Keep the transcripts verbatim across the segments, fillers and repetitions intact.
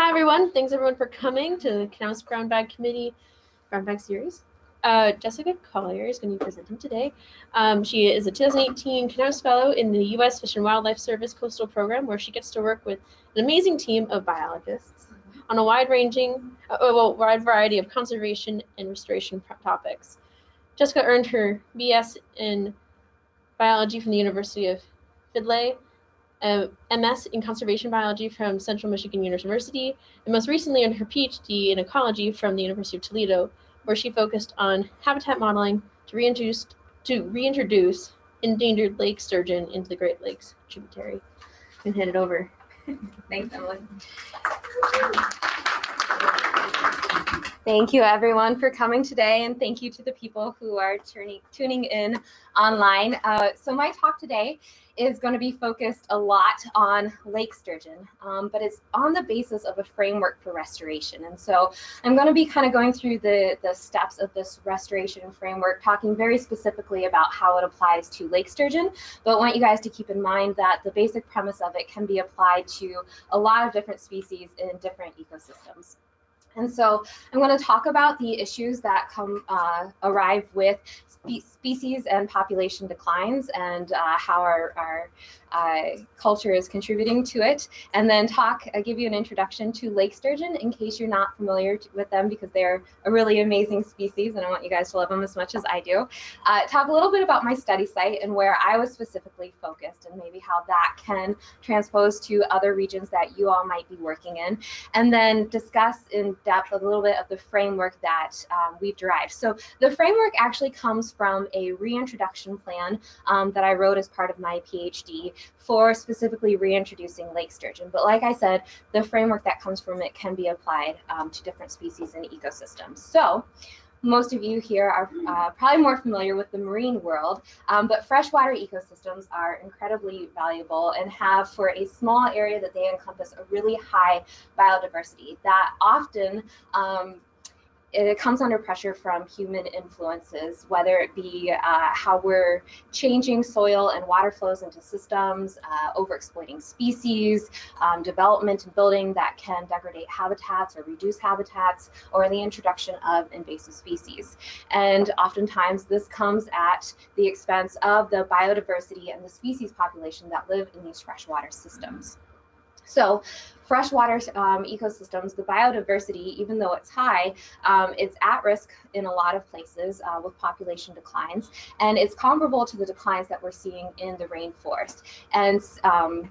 Hi, everyone. Thanks, everyone, for coming to the Knauss Brown Bag Committee Brown Bag Series. Uh, Jessica Collier is going to be presenting today. Um, she is a two thousand eighteen Knauss Fellow in the U S Fish and Wildlife Service Coastal Program, where she gets to work with an amazing team of biologists on a wide-ranging, uh, well, wide variety of conservation and restoration topics. Jessica earned her B S in biology from the University of Findlay, Uh, M S in Conservation Biology from Central Michigan University, and most recently earned her P H D in Ecology from the University of Toledo, where she focused on habitat modeling to reintroduce, to reintroduce endangered lake sturgeon into the Great Lakes tributary. And hand it over. Thanks, Emily. Thank you, everyone, for coming today, and thank you to the people who are turning, tuning in online. Uh, so my talk today is going to be focused a lot on lake sturgeon, um, but it's on the basis of a framework for restoration. And so I'm going to be kind of going through the, the steps of this restoration framework, talking very specifically about how it applies to lake sturgeon, but I want you guys to keep in mind that the basic premise of it can be applied to a lot of different species in different ecosystems. And so I'm going to talk about the issues that come uh, arrive with spe species and population declines and uh, how our, our uh, culture is contributing to it, and then talk, uh, give you an introduction to lake sturgeon in case you're not familiar with them, because they're a really amazing species and I want you guys to love them as much as I do. Uh, talk a little bit about my study site and where I was specifically focused and maybe how that can transpose to other regions that you all might be working in, and then discuss in depth a little bit of the framework that um, we've derived. So the framework actually comes from a reintroduction plan um, that I wrote as part of my PhD for specifically reintroducing lake sturgeon. But like I said, the framework that comes from it can be applied um, to different species and ecosystems. So most of you here are uh, probably more familiar with the marine world, um, but freshwater ecosystems are incredibly valuable and have, for a small area that they encompass, a really high biodiversity that often um, it comes under pressure from human influences, whether it be uh, how we're changing soil and water flows into systems, uh, overexploiting species, um, development and building that can degrade habitats or reduce habitats, or the introduction of invasive species. And oftentimes this comes at the expense of the biodiversity and the species population that live in these freshwater systems. So freshwater um, ecosystems, the biodiversity, even though it's high, um, it's at risk in a lot of places uh, with population declines, and it's comparable to the declines that we're seeing in the rainforest. And um,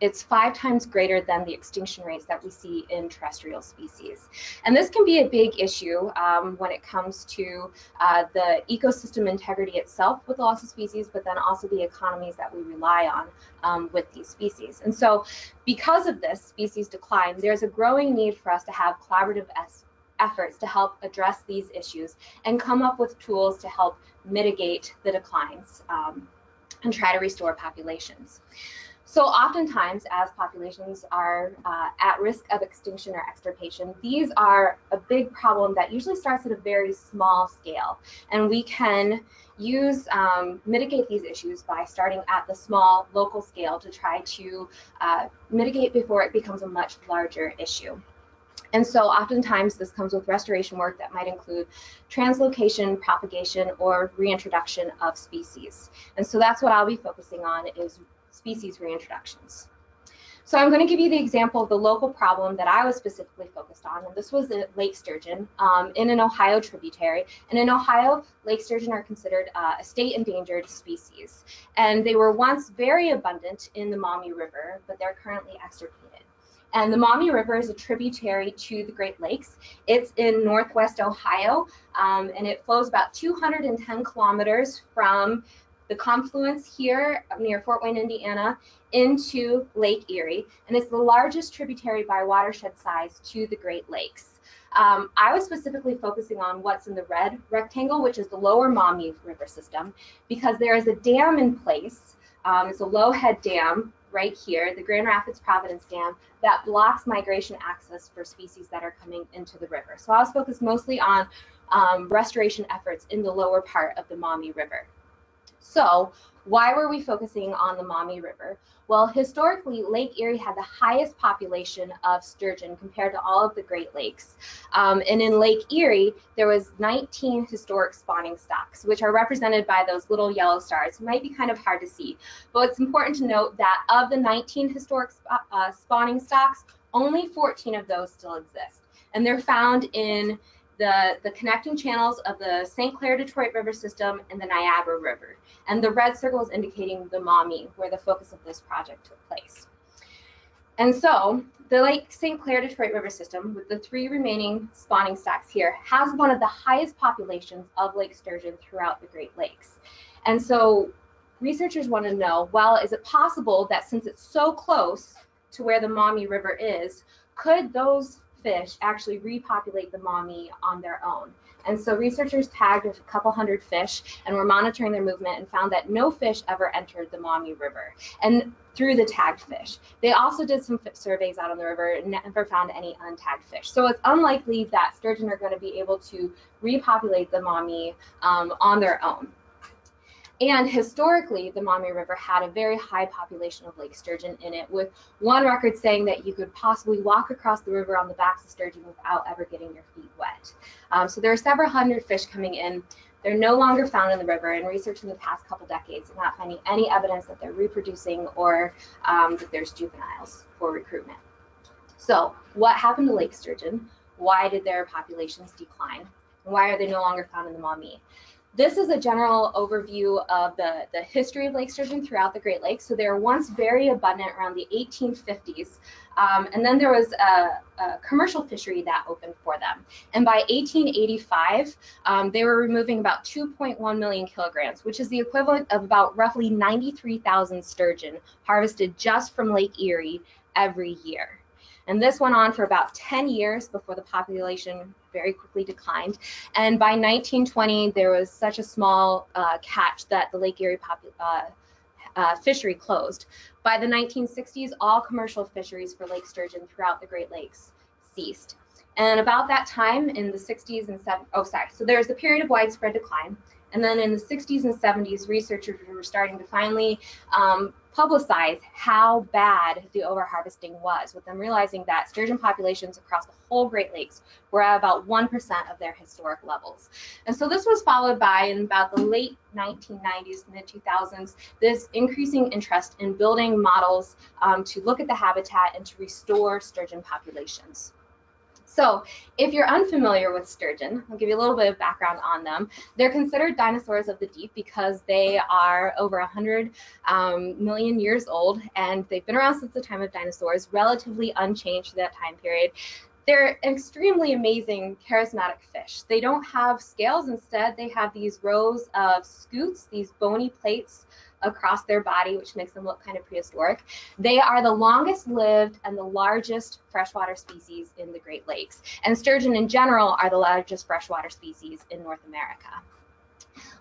it's five times greater than the extinction rates that we see in terrestrial species. And this can be a big issue um, when it comes to uh, the ecosystem integrity itself with loss of species, but then also the economies that we rely on um, with these species. And so because of this species decline, there's a growing need for us to have collaborative efforts to help address these issues and come up with tools to help mitigate the declines um, and try to restore populations. So oftentimes, as populations are uh, at risk of extinction or extirpation, these are a big problem that usually starts at a very small scale. And we can use, um, mitigate these issues by starting at the small local scale to try to uh, mitigate before it becomes a much larger issue. And so oftentimes this comes with restoration work that might include translocation, propagation, or reintroduction of species. And so that's what I'll be focusing on, is species reintroductions. So I'm going to give you the example of the local problem that I was specifically focused on, and this was the lake sturgeon um, in an Ohio tributary. And in Ohio, lake sturgeon are considered uh, a state endangered species, and they were once very abundant in the Maumee River, but they're currently extirpated. And the Maumee River is a tributary to the Great Lakes. It's in northwest Ohio, um, and it flows about two hundred ten kilometers from the confluence here near Fort Wayne, Indiana, into Lake Erie, and it's the largest tributary by watershed size to the Great Lakes. Um, I was specifically focusing on what's in the red rectangle, which is the lower Maumee River system, because there is a dam in place. Um, it's a low-head dam right here, the Grand Rapids Providence Dam, that blocks migration access for species that are coming into the river. So I was focused mostly on um, restoration efforts in the lower part of the Maumee River. So why were we focusing on the Maumee River? Well, historically, Lake Erie had the highest population of sturgeon compared to all of the Great Lakes. Um, and in Lake Erie, there was nineteen historic spawning stocks, which are represented by those little yellow stars. It might be kind of hard to see, but it's important to note that of the nineteen historic sp uh, spawning stocks, only fourteen of those still exist. And they're found in The, the connecting channels of the Saint Clair Detroit River system and the Niagara River. And the red circle is indicating the Maumee, where the focus of this project took place. And so the Lake Saint Clair Detroit River system, with the three remaining spawning stocks here, has one of the highest populations of lake sturgeon throughout the Great Lakes. And so researchers want to know, well, is it possible that since it's so close to where the Maumee River is, could those fish actually repopulate the Maumee on their own? And so researchers tagged a couple hundred fish and were monitoring their movement and found that no fish ever entered the Maumee River and through the tagged fish. They also did some surveys out on the river and never found any untagged fish. So it's unlikely that sturgeon are going to be able to repopulate the Maumee um, on their own. And historically, the Maumee River had a very high population of lake sturgeon in it, with one record saying that you could possibly walk across the river on the backs of sturgeon without ever getting your feet wet. Um, so there are several hundred fish coming in. They're no longer found in the river, and research in the past couple decades is not finding any evidence that they're reproducing or um, that there's juveniles for recruitment. So what happened to lake sturgeon? Why did their populations decline? Why are they no longer found in the Maumee? This is a general overview of the, the history of lake sturgeon throughout the Great Lakes. So they were once very abundant around the eighteen fifties, um, and then there was a, a commercial fishery that opened for them. And by eighteen eighty-five, um, they were removing about two point one million kilograms, which is the equivalent of about roughly ninety-three thousand sturgeon harvested just from Lake Erie every year. And this went on for about ten years before the population very quickly declined. And by nineteen twenty, there was such a small uh, catch that the Lake Erie uh, uh, fishery closed. By the nineteen sixties, all commercial fisheries for lake sturgeon throughout the Great Lakes ceased. And about that time in the sixties and seventies, oh, sorry. So there was a period of widespread decline. And then in the sixties and seventies, researchers were starting to finally um, publicize how bad the overharvesting was, with them realizing that sturgeon populations across the whole Great Lakes were at about one percent of their historic levels. And so this was followed by, in about the late nineteen nineties, mid two thousands, this increasing interest in building models um, to look at the habitat and to restore sturgeon populations. So if you're unfamiliar with sturgeon, I'll give you a little bit of background on them. They're considered dinosaurs of the deep because they are over one hundred um, million years old, and they've been around since the time of dinosaurs, relatively unchanged to that time period. They're extremely amazing, charismatic fish. They don't have scales. Instead, they have these rows of scutes, these bony plates across their body, which makes them look kind of prehistoric. They are the longest lived and the largest freshwater species in the Great Lakes. And sturgeon in general are the largest freshwater species in North America.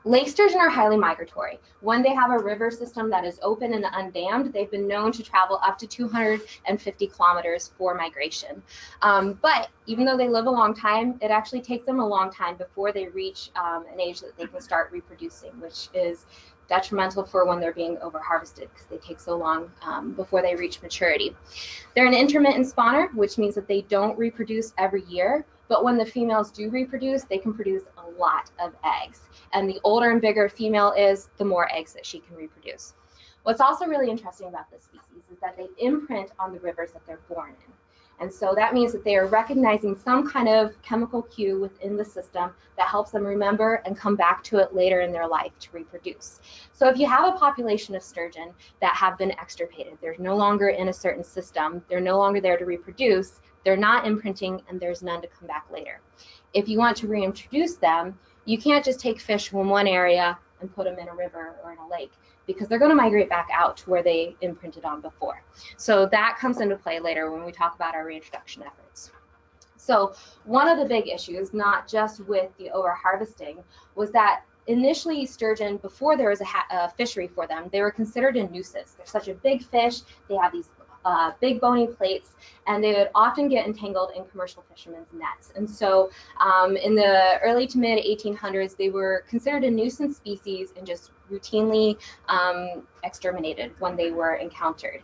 Lake sturgeon are highly migratory. When they have a river system that is open and undammed, they've been known to travel up to two hundred fifty kilometers for migration. Um, but even though they live a long time, it actually takes them a long time before they reach um, an age that they can start reproducing, which is detrimental for when they're being overharvested because they take so long um, before they reach maturity. They're an intermittent spawner, which means that they don't reproduce every year, but when the females do reproduce, they can produce a lot of eggs. And the older and bigger a female is, the more eggs that she can reproduce. What's also really interesting about this species is that they imprint on the rivers that they're born in. And so that means that they are recognizing some kind of chemical cue within the system that helps them remember and come back to it later in their life to reproduce. So if you have a population of sturgeon that have been extirpated, they're no longer in a certain system, they're no longer there to reproduce, they're not imprinting, and there's none to come back later. If you want to reintroduce them, you can't just take fish from one area and put them in a river or in a lake, because they're going to migrate back out to where they imprinted on before. So that comes into play later when we talk about our reintroduction efforts. So one of the big issues, not just with the overharvesting, was that initially sturgeon, before there was a, ha a fishery for them, they were considered a nuisance. They're such a big fish, they have these uh, big bony plates, and they would often get entangled in commercial fishermen's nets. And so um, in the early to mid eighteen hundreds, they were considered a nuisance species and just routinely um, exterminated when they were encountered.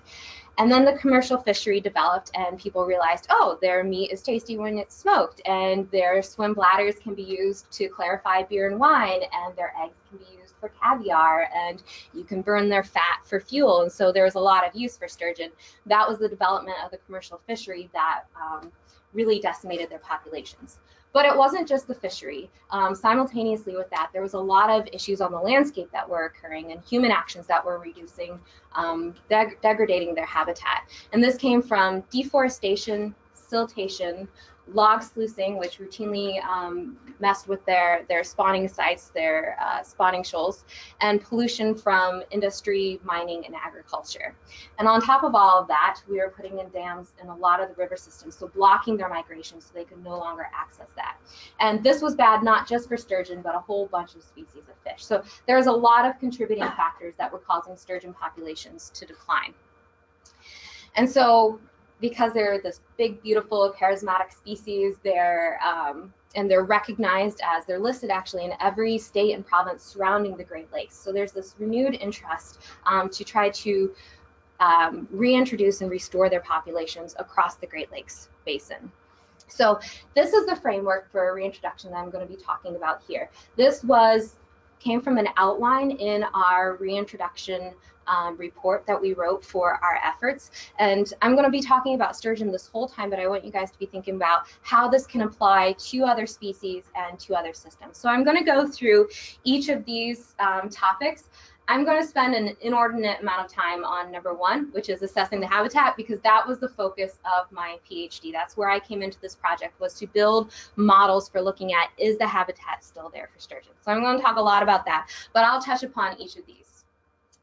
And then the commercial fishery developed and people realized, oh, their meat is tasty when it's smoked, and their swim bladders can be used to clarify beer and wine, and their eggs can be used for caviar, and you can burn their fat for fuel. And so there was a lot of use for sturgeon. That was the development of the commercial fishery that um, really decimated their populations. But it wasn't just the fishery. Um, simultaneously with that, there was a lot of issues on the landscape that were occurring and human actions that were reducing, um, deg degrading their habitat. And this came from deforestation, siltation, log sluicing, which routinely um, messed with their, their spawning sites, their uh, spawning shoals, and pollution from industry, mining, and agriculture. And on top of all of that, we were putting in dams in a lot of the river systems, so blocking their migration so they could no longer access that. And this was bad not just for sturgeon, but a whole bunch of species of fish. So there was a lot of contributing factors that were causing sturgeon populations to decline. And so, because they're this big, beautiful, charismatic species, they're um, and they're recognized as, they're listed actually in every state and province surrounding the Great Lakes. So there's this renewed interest um, to try to um, reintroduce and restore their populations across the Great Lakes Basin. So this is the framework for reintroduction that I'm going to be talking about here. This was came from an outline in our reintroduction Um, report that we wrote for our efforts. And I'm going to be talking about sturgeon this whole time, but I want you guys to be thinking about how this can apply to other species and to other systems. So I'm going to go through each of these um, topics. I'm going to spend an inordinate amount of time on number one, which is assessing the habitat, because that was the focus of my PhD. That's where I came into this project, was to build models for looking at, is the habitat still there for sturgeon? So I'm going to talk a lot about that, but I'll touch upon each of these.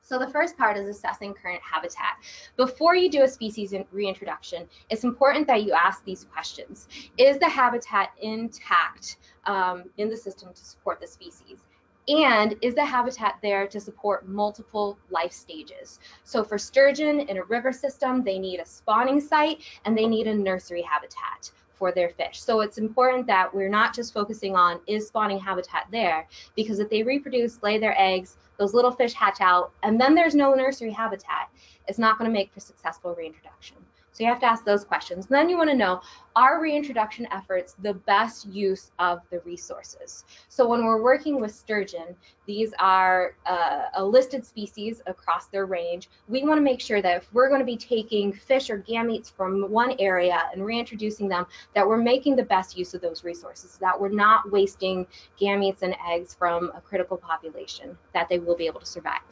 So the first part is assessing current habitat. Before you do a species reintroduction, it's important that you ask these questions. Is the habitat intact um, in the system to support the species? And is the habitat there to support multiple life stages? So for sturgeon in a river system, they need a spawning site and they need a nursery habitat for their fish. So it's important that we're not just focusing on is spawning habitat there, because if they reproduce, lay their eggs, those little fish hatch out, and then there's no nursery habitat, it's not going to make for successful reintroduction. So you have to ask those questions. And then you want to know, are reintroduction efforts the best use of the resources? So when we're working with sturgeon, these are uh, a listed species across their range. We want to make sure that if we're going to be taking fish or gametes from one area and reintroducing them, that we're making the best use of those resources, that we're not wasting gametes and eggs from a critical population, that they will be able to survive.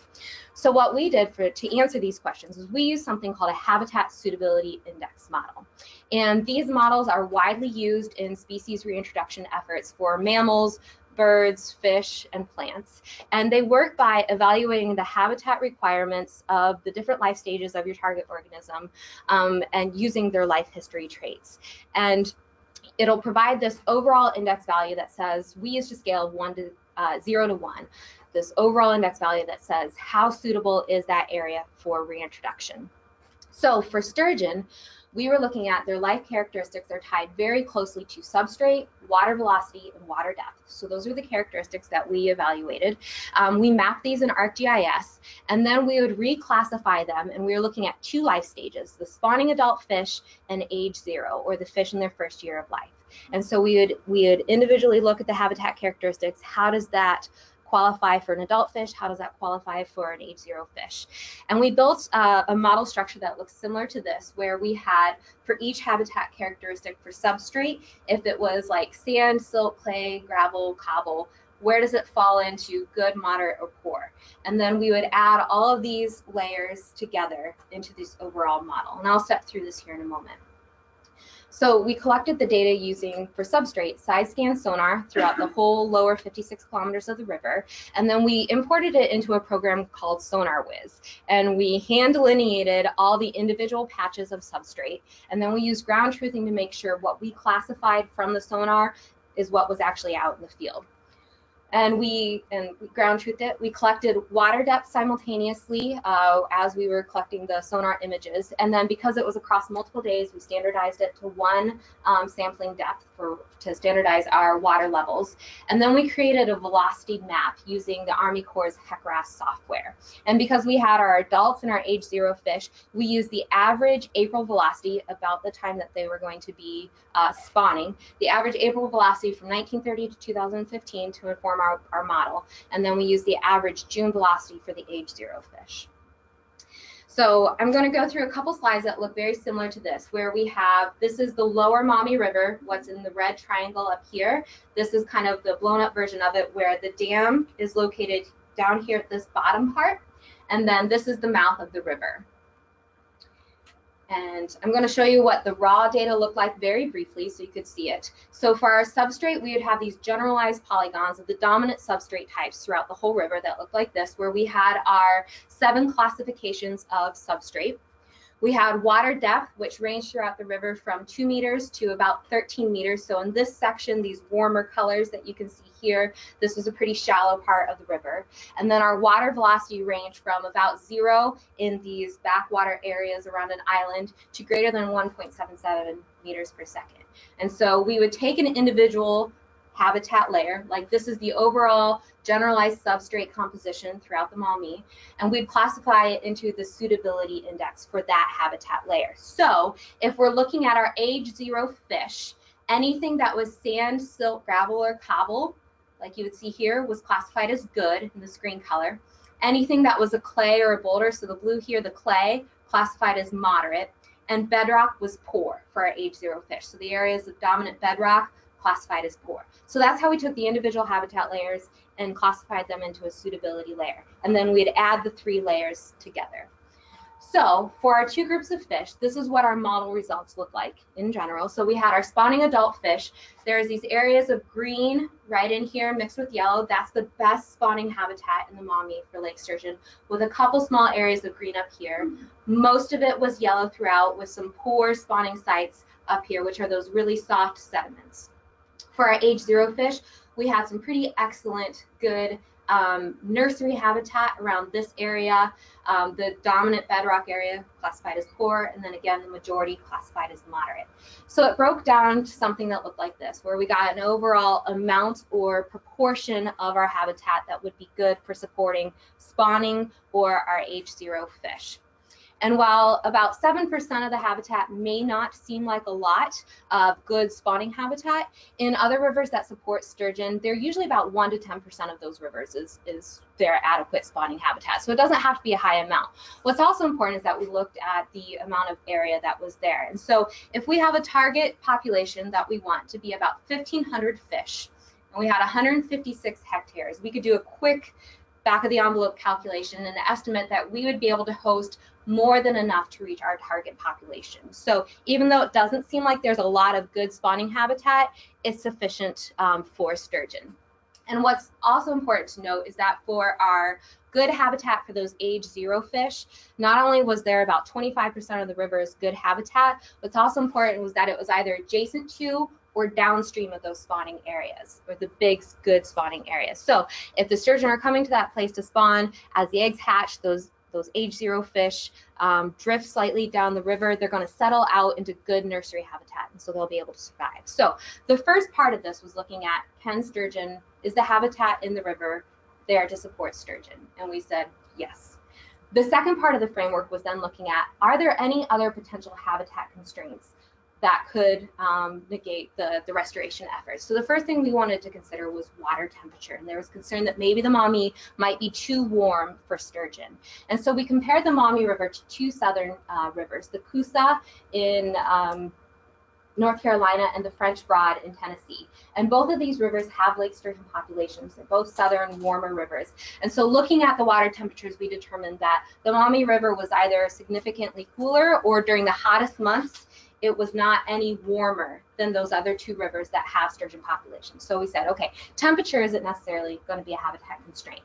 So what we did for, to answer these questions is we used something called a habitat suitability index model. And these models are widely used in species reintroduction efforts for mammals, birds, fish, and plants. And they work by evaluating the habitat requirements of the different life stages of your target organism um, and using their life history traits. And it'll provide this overall index value that says, we use to scale one to uh, zero to one, this overall index value that says how suitable is that area for reintroduction. So for sturgeon, we were looking at their life characteristics are tied very closely to substrate, water velocity, and water depth. So those are the characteristics that we evaluated. Um, we mapped these in ArcGIS, and then we would reclassify them, and we were looking at two life stages, the spawning adult fish and age zero, or the fish in their first year of life. And so we would, we would individually look at the habitat characteristics. How does that qualify for an adult fish? How does that qualify for an age zero fish? And we built uh, a model structure that looks similar to this, where we had for each habitat characteristic for substrate, if it was like sand, silt, clay, gravel, cobble, where does it fall into good, moderate, or poor? And then we would add all of these layers together into this overall model. And I'll step through this here in a moment. So we collected the data using, for substrate, side scan sonar throughout the whole lower fifty-six kilometers of the river, and then we imported it into a program called SonarWiz, and we hand delineated all the individual patches of substrate, and then we used ground truthing to make sure what we classified from the sonar is what was actually out in the field. and we and we ground truthed it. We collected water depth simultaneously uh, as we were collecting the sonar images, and then because it was across multiple days, we standardized it to one um, sampling depth for to standardize our water levels. And then we created a velocity map using the Army Corps' H E C R A S software. And because we had our adults and our age zero fish, we used the average April velocity about the time that they were going to be uh, spawning, the average April velocity from nineteen thirty to two thousand fifteen to inform our, our model. And then we used the average June velocity for the age zero fish. So I'm going to go through a couple slides that look very similar to this, where we have, this is the lower Maumee River, what's in the red triangle up here. This is kind of the blown up version of it, where the dam is located down here at this bottom part. And then this is the mouth of the river. And I'm going to show you what the raw data looked like very briefly so you could see it. So for our substrate, we would have these generalized polygons of the dominant substrate types throughout the whole river that looked like this, where we had our seven classifications of substrate. We had water depth, which ranged throughout the river from two meters to about thirteen meters. So in this section, these warmer colors that you can see here, this was a pretty shallow part of the river. And then our water velocity ranged from about zero in these backwater areas around an island to greater than one point seven seven meters per second. And so we would take an individual habitat layer, like this is the overall generalized substrate composition throughout the Maumee, and we'd classify it into the suitability index for that habitat layer. So if we're looking at our age zero fish, anything that was sand, silt, gravel, or cobble, like you would see here, was classified as good in this green color. Anything that was a clay or a boulder, so the blue here, the clay, classified as moderate, and bedrock was poor for our age zero fish. So the areas of dominant bedrock classified as poor. So that's how we took the individual habitat layers and classified them into a suitability layer. And then we'd add the three layers together. So for our two groups of fish, this is what our model results look like in general. So we had our spawning adult fish. There's these areas of green right in here mixed with yellow. That's the best spawning habitat in the Maumee for lake sturgeon, with a couple small areas of green up here. Most of it was yellow throughout, with some poor spawning sites up here, which are those really soft sediments. For our age zero fish, we had some pretty excellent, good um, nursery habitat around this area, um, the dominant bedrock area classified as poor, and then again, the majority classified as moderate. So it broke down to something that looked like this, where we got an overall amount or proportion of our habitat that would be good for supporting spawning or our age zero fish. And while about seven percent of the habitat may not seem like a lot of good spawning habitat, in other rivers that support sturgeon, they're usually about one to ten percent of those rivers is, is their adequate spawning habitat. So it doesn't have to be a high amount. What's also important is that we looked at the amount of area that was there. And so if we have a target population that we want to be about fifteen hundred fish, and we had one hundred fifty-six hectares, we could do a quick back of the envelope calculation and estimate that we would be able to host more than enough to reach our target population. So even though it doesn't seem like there's a lot of good spawning habitat, it's sufficient um, for sturgeon. And what's also important to note is that for our good habitat for those age zero fish, not only was there about twenty-five percent of the river's good habitat, what's also important was that it was either adjacent to or downstream of those spawning areas, or the big good spawning areas. So if the sturgeon are coming to that place to spawn, as the eggs hatch, those those age zero fish um, drift slightly down the river, they're going to settle out into good nursery habitat, and so they'll be able to survive. So the first part of this was looking at, can sturgeon, is the habitat in the river there to support sturgeon? And we said yes. The second part of the framework was then looking at, are there any other potential habitat constraints that could um, negate the, the restoration efforts? So the first thing we wanted to consider was water temperature, and there was concern that maybe the Maumee might be too warm for sturgeon. And so we compared the Maumee River to two southern uh, rivers, the Coosa in um, North Carolina and the French Broad in Tennessee. And both of these rivers have lake sturgeon populations. They're both southern, warmer rivers. And so looking at the water temperatures, we determined that the Maumee River was either significantly cooler, or during the hottest months, it was not any warmer than those other two rivers that have sturgeon populations. So we said, okay, temperature isn't necessarily going to be a habitat constraint.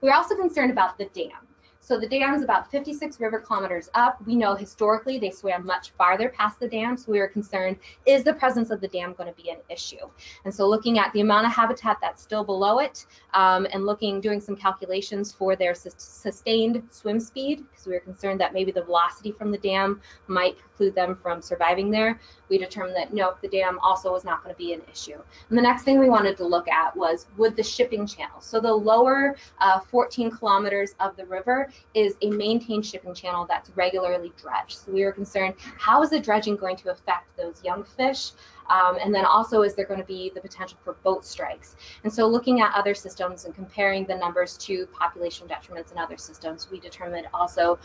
We're also concerned about the dam. So the dam is about fifty-six river kilometers up. We know historically they swam much farther past the dam, so we were concerned, is the presence of the dam going to be an issue? And so looking at the amount of habitat that's still below it, um, and looking, doing some calculations for their sus sustained swim speed, because we were concerned that maybe the velocity from the dam might preclude them from surviving there, we determined that no, the dam also was not going to be an issue. And the next thing we wanted to look at was, would the shipping channel, so the lower uh, fourteen kilometers of the river, is a maintained shipping channel that's regularly dredged. So we were concerned, how is the dredging going to affect those young fish? Um, and then also, is there going to be the potential for boat strikes? And so looking at other systems and comparing the numbers to population detriments in other systems, we determined also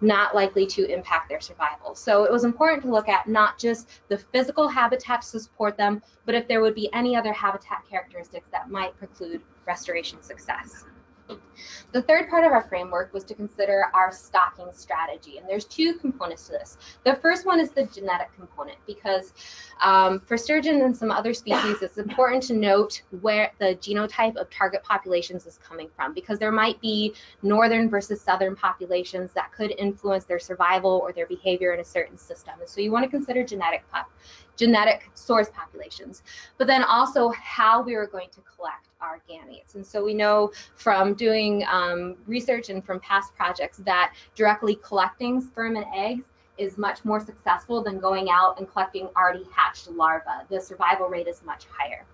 not likely to impact their survival. So it was important to look at not just the physical habitat to support them, but if there would be any other habitat characteristics that might preclude restoration success. The third part of our framework was to consider our stocking strategy, and there's two components to this. The first one is the genetic component, because um, for sturgeon and some other species, it's important to note where the genotype of target populations is coming from, because there might be northern versus southern populations that could influence their survival or their behavior in a certain system. And so you want to consider genetic pop genetic source populations, but then also how we were going to collect our gametes. And so we know from doing um, research and from past projects that directly collecting sperm and eggs is much more successful than going out and collecting already hatched larvae. The survival rate is much higher.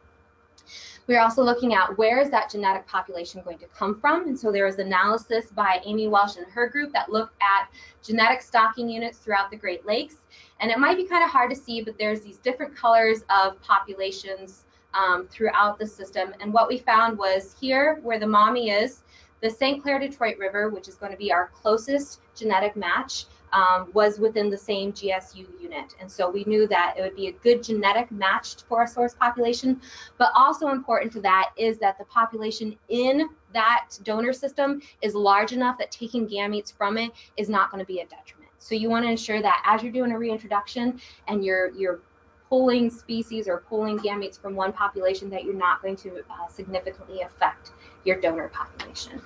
We're also looking at where is that genetic population going to come from. And so there was analysis by Amy Welsh and her group that looked at genetic stocking units throughout the Great Lakes. And it might be kind of hard to see, but there's these different colors of populations um, throughout the system. And what we found was here where the Maumee is, the Saint Clair Detroit River, which is going to be our closest genetic match, um, was within the same G S U unit. And so we knew that it would be a good genetic match for a source population. But also important to that is that the population in that donor system is large enough that taking gametes from it is not going to be a detriment. So you want to ensure that as you're doing a reintroduction and you're you're pulling species or pulling gametes from one population, that you're not going to uh, significantly affect your donor population.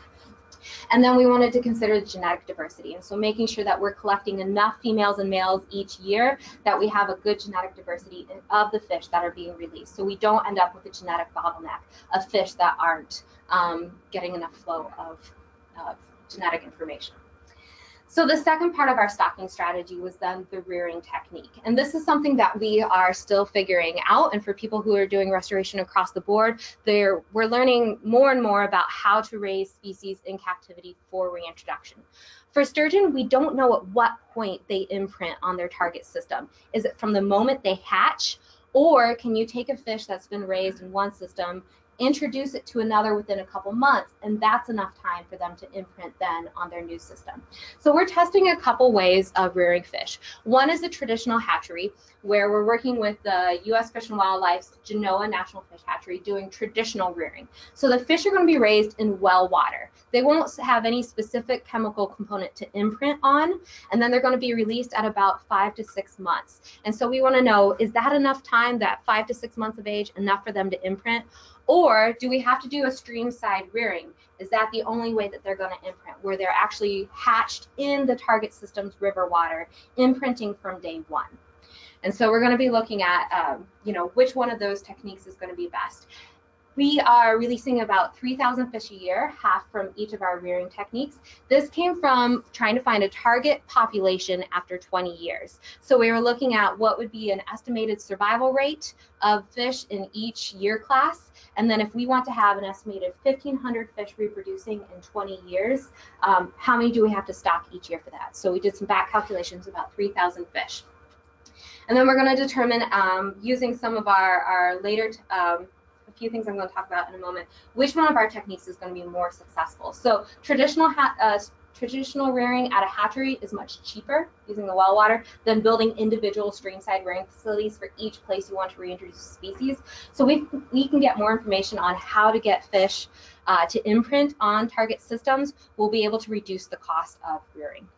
And then we wanted to consider genetic diversity, and so making sure that we're collecting enough females and males each year that we have a good genetic diversity of the fish that are being released, so we don't end up with a genetic bottleneck of fish that aren't um, getting enough flow of, of genetic information. So the second part of our stocking strategy was then the rearing technique. And this is something that we are still figuring out. And for people who are doing restoration across the board, they're, we're learning more and more about how to raise species in captivity for reintroduction. For sturgeon, we don't know at what point they imprint on their target system. Is it from the moment they hatch, or can you take a fish that's been raised in one system, introduce it to another within a couple months, and that's enough time for them to imprint then on their new system? So we're testing a couple ways of rearing fish. One is the traditional hatchery, where we're working with the U S Fish and Wildlife's Genoa National Fish Hatchery doing traditional rearing. So the fish are going to be raised in well water. They won't have any specific chemical component to imprint on, and then they're going to be released at about five to six months. And so we want to know, is that enough time, that five to six months of age, enough for them to imprint? Or do we have to do a streamside rearing? Is that the only way that they're going to imprint, where they're actually hatched in the target system's river water, imprinting from day one? And so we're going to be looking at, um, you know, which one of those techniques is going to be best. We are releasing about three thousand fish a year, half from each of our rearing techniques. This came from trying to find a target population after twenty years. So we were looking at what would be an estimated survival rate of fish in each year class. And then if we want to have an estimated fifteen hundred fish reproducing in twenty years, um, how many do we have to stock each year for that? So we did some back calculations, about three thousand fish. And then we're going to determine, um, using some of our, our later um, few things I'm going to talk about in a moment, which one of our techniques is going to be more successful. So traditional ha uh, traditional rearing at a hatchery is much cheaper using the well water than building individual streamside rearing facilities for each place you want to reintroduce species. So we, we can get more information on how to get fish uh, to imprint on target systems. We'll be able to reduce the cost of rearing.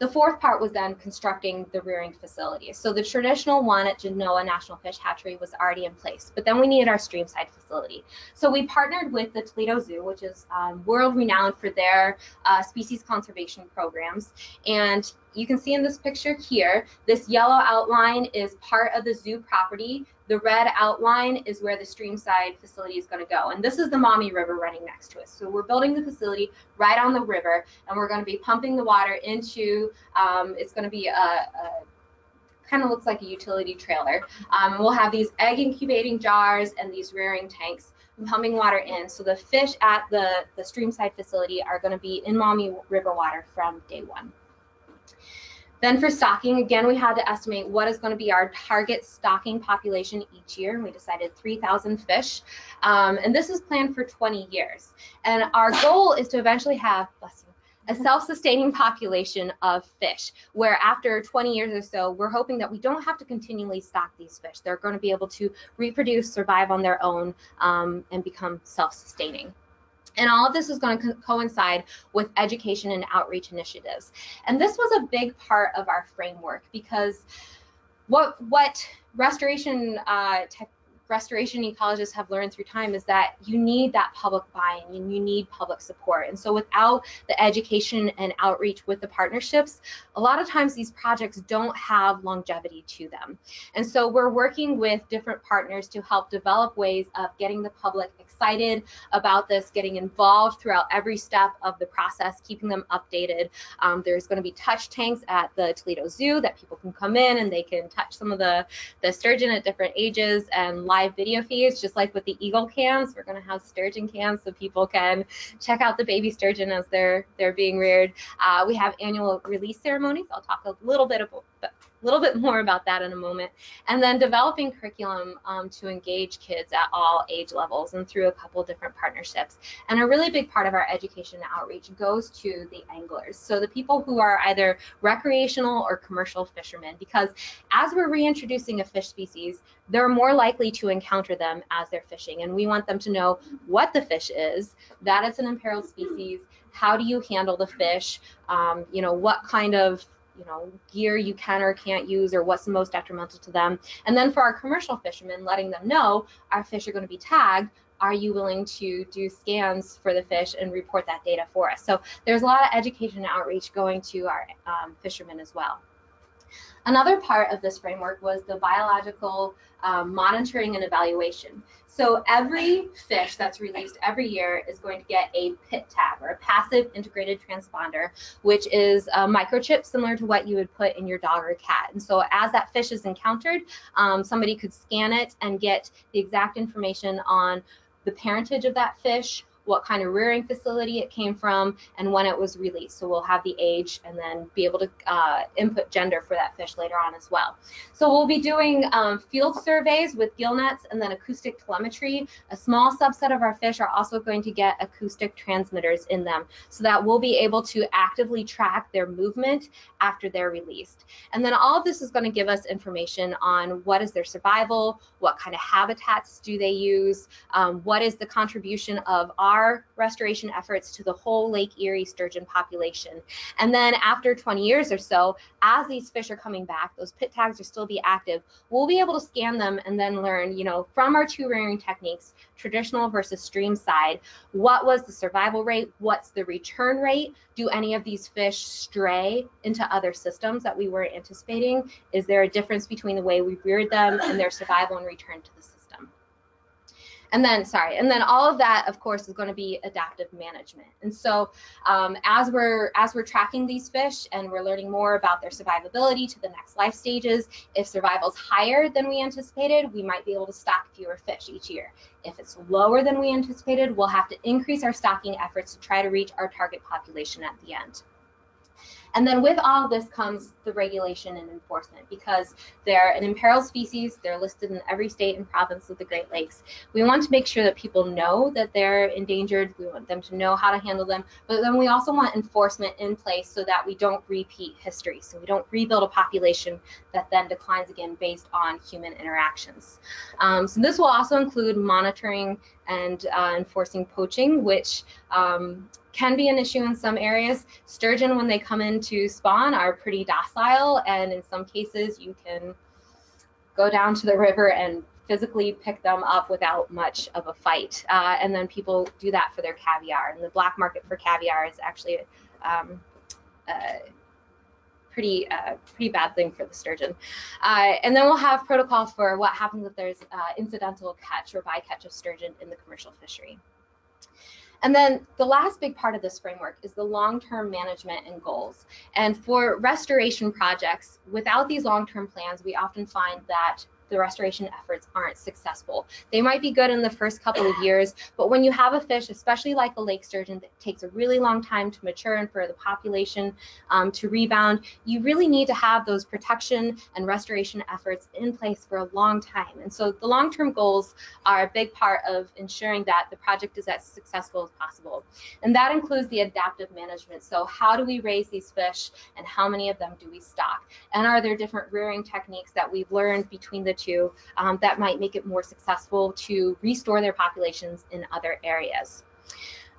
The fourth part was then constructing the rearing facility. So the traditional one at Genoa National Fish Hatchery was already in place, but then we needed our streamside facility. facility. So we partnered with the Toledo Zoo, which is um, world-renowned for their uh, species conservation programs. And you can see in this picture here, this yellow outline is part of the zoo property. The red outline is where the streamside facility is going to go. And this is the Maumee River running next to us. So we're building the facility right on the river, and we're going to be pumping the water into, um, it's going to be a, a kind of looks like a utility trailer. Um, we'll have these egg incubating jars and these rearing tanks pumping water in. So the fish at the, the streamside facility are going to be in Maumee River water from day one. Then for stocking, again, we had to estimate what is going to be our target stocking population each year, and we decided three thousand fish. Um, and this is planned for twenty years. And our goal is to eventually have, bless you, a self-sustaining population of fish, where after twenty years or so, we're hoping that we don't have to continually stock these fish. They're going to be able to reproduce, survive on their own, um, and become self-sustaining. And all of this is going to co coincide with education and outreach initiatives. And this was a big part of our framework, because what what restoration uh, tech, restoration ecologists have learned through time is that you need that public buy-in and you need public support. And so without the education and outreach with the partnerships, a lot of times these projects don't have longevity to them. And so we're working with different partners to help develop ways of getting the public excited about this, getting involved throughout every step of the process, keeping them updated. Um, there's going to be touch tanks at the Toledo Zoo that people can come in and they can touch some of the, the sturgeon at different ages, and live video feeds, just like with the eagle cams. We're going to have sturgeon cams so people can check out the baby sturgeon as they're they're being reared. Uh, we have annual release ceremonies. I'll talk a little bit about, a little bit more about that in a moment. And then developing curriculum um, to engage kids at all age levels, and through a couple different partnerships. And a really big part of our education and outreach goes to the anglers, so the people who are either recreational or commercial fishermen, because as we're reintroducing a fish species, they're more likely to encounter them as they're fishing. And we want them to know what the fish is, that it's an imperiled species, how do you handle the fish, um, you know, what kind of, you know, gear you can or can't use, or what's the most detrimental to them. And then for our commercial fishermen, letting them know our fish are going to be tagged. Are you willing to do scans for the fish and report that data for us? So there's a lot of education and outreach going to our um, fishermen as well. Another part of this framework was the biological um, monitoring and evaluation. So every fish that's released every year is going to get a P I T tag, or a passive integrated transponder, which is a microchip similar to what you would put in your dog or cat. And so as that fish is encountered, um, somebody could scan it and get the exact information on the parentage of that fish, what kind of rearing facility it came from, and when it was released. So we'll have the age and then be able to uh, input gender for that fish later on as well. So we'll be doing um, field surveys with gill nets and then acoustic telemetry. A small subset of our fish are also going to get acoustic transmitters in them, so that we'll be able to actively track their movement after they're released. And then all of this is going to give us information on what is their survival, what kind of habitats do they use, um, what is the contribution of our our restoration efforts to the whole Lake Erie sturgeon population. And then after twenty years or so, as these fish are coming back, those P I T tags will still be active. We'll be able to scan them and then learn, you know, from our two rearing techniques, traditional versus streamside, what was the survival rate? What's the return rate? Do any of these fish stray into other systems that we weren't anticipating? Is there a difference between the way we reared them and their survival and return to the system? And then, sorry, and then all of that, of course, is going to be adaptive management. And so um, as we're as we're tracking these fish and we're learning more about their survivability to the next life stages, if survival is higher than we anticipated, we might be able to stock fewer fish each year. If it's lower than we anticipated, we'll have to increase our stocking efforts to try to reach our target population at the end. And then with all of this comes the regulation and enforcement, because they're an imperiled species. They're listed in every state and province of the Great Lakes. We want to make sure that people know that they're endangered. We want them to know how to handle them. But then we also want enforcement in place so that we don't repeat history, so we don't rebuild a population that then declines again based on human interactions. Um, so this will also include monitoring and uh, enforcing poaching, which um, can be an issue in some areas. Sturgeon, when they come in to spawn, are pretty docile, and in some cases you can go down to the river and physically pick them up without much of a fight. Uh, and then people do that for their caviar. And the black market for caviar is actually um, a pretty, uh, pretty bad thing for the sturgeon. Uh, and then we'll have protocols for what happens if there's uh, incidental catch or bycatch of sturgeon in the commercial fishery. And then the last big part of this framework is the long-term management and goals. And for restoration projects, without these long-term plans, we often find that the restoration efforts aren't successful. They might be good in the first couple of years, but when you have a fish, especially like a lake sturgeon, that takes a really long time to mature and for the population um, to rebound, you really need to have those protection and restoration efforts in place for a long time. And so the long-term goals are a big part of ensuring that the project is as successful as possible. And that includes the adaptive management. So how do we raise these fish and how many of them do we stock? And are there different rearing techniques that we've learned between the to um, that might make it more successful to restore their populations in other areas.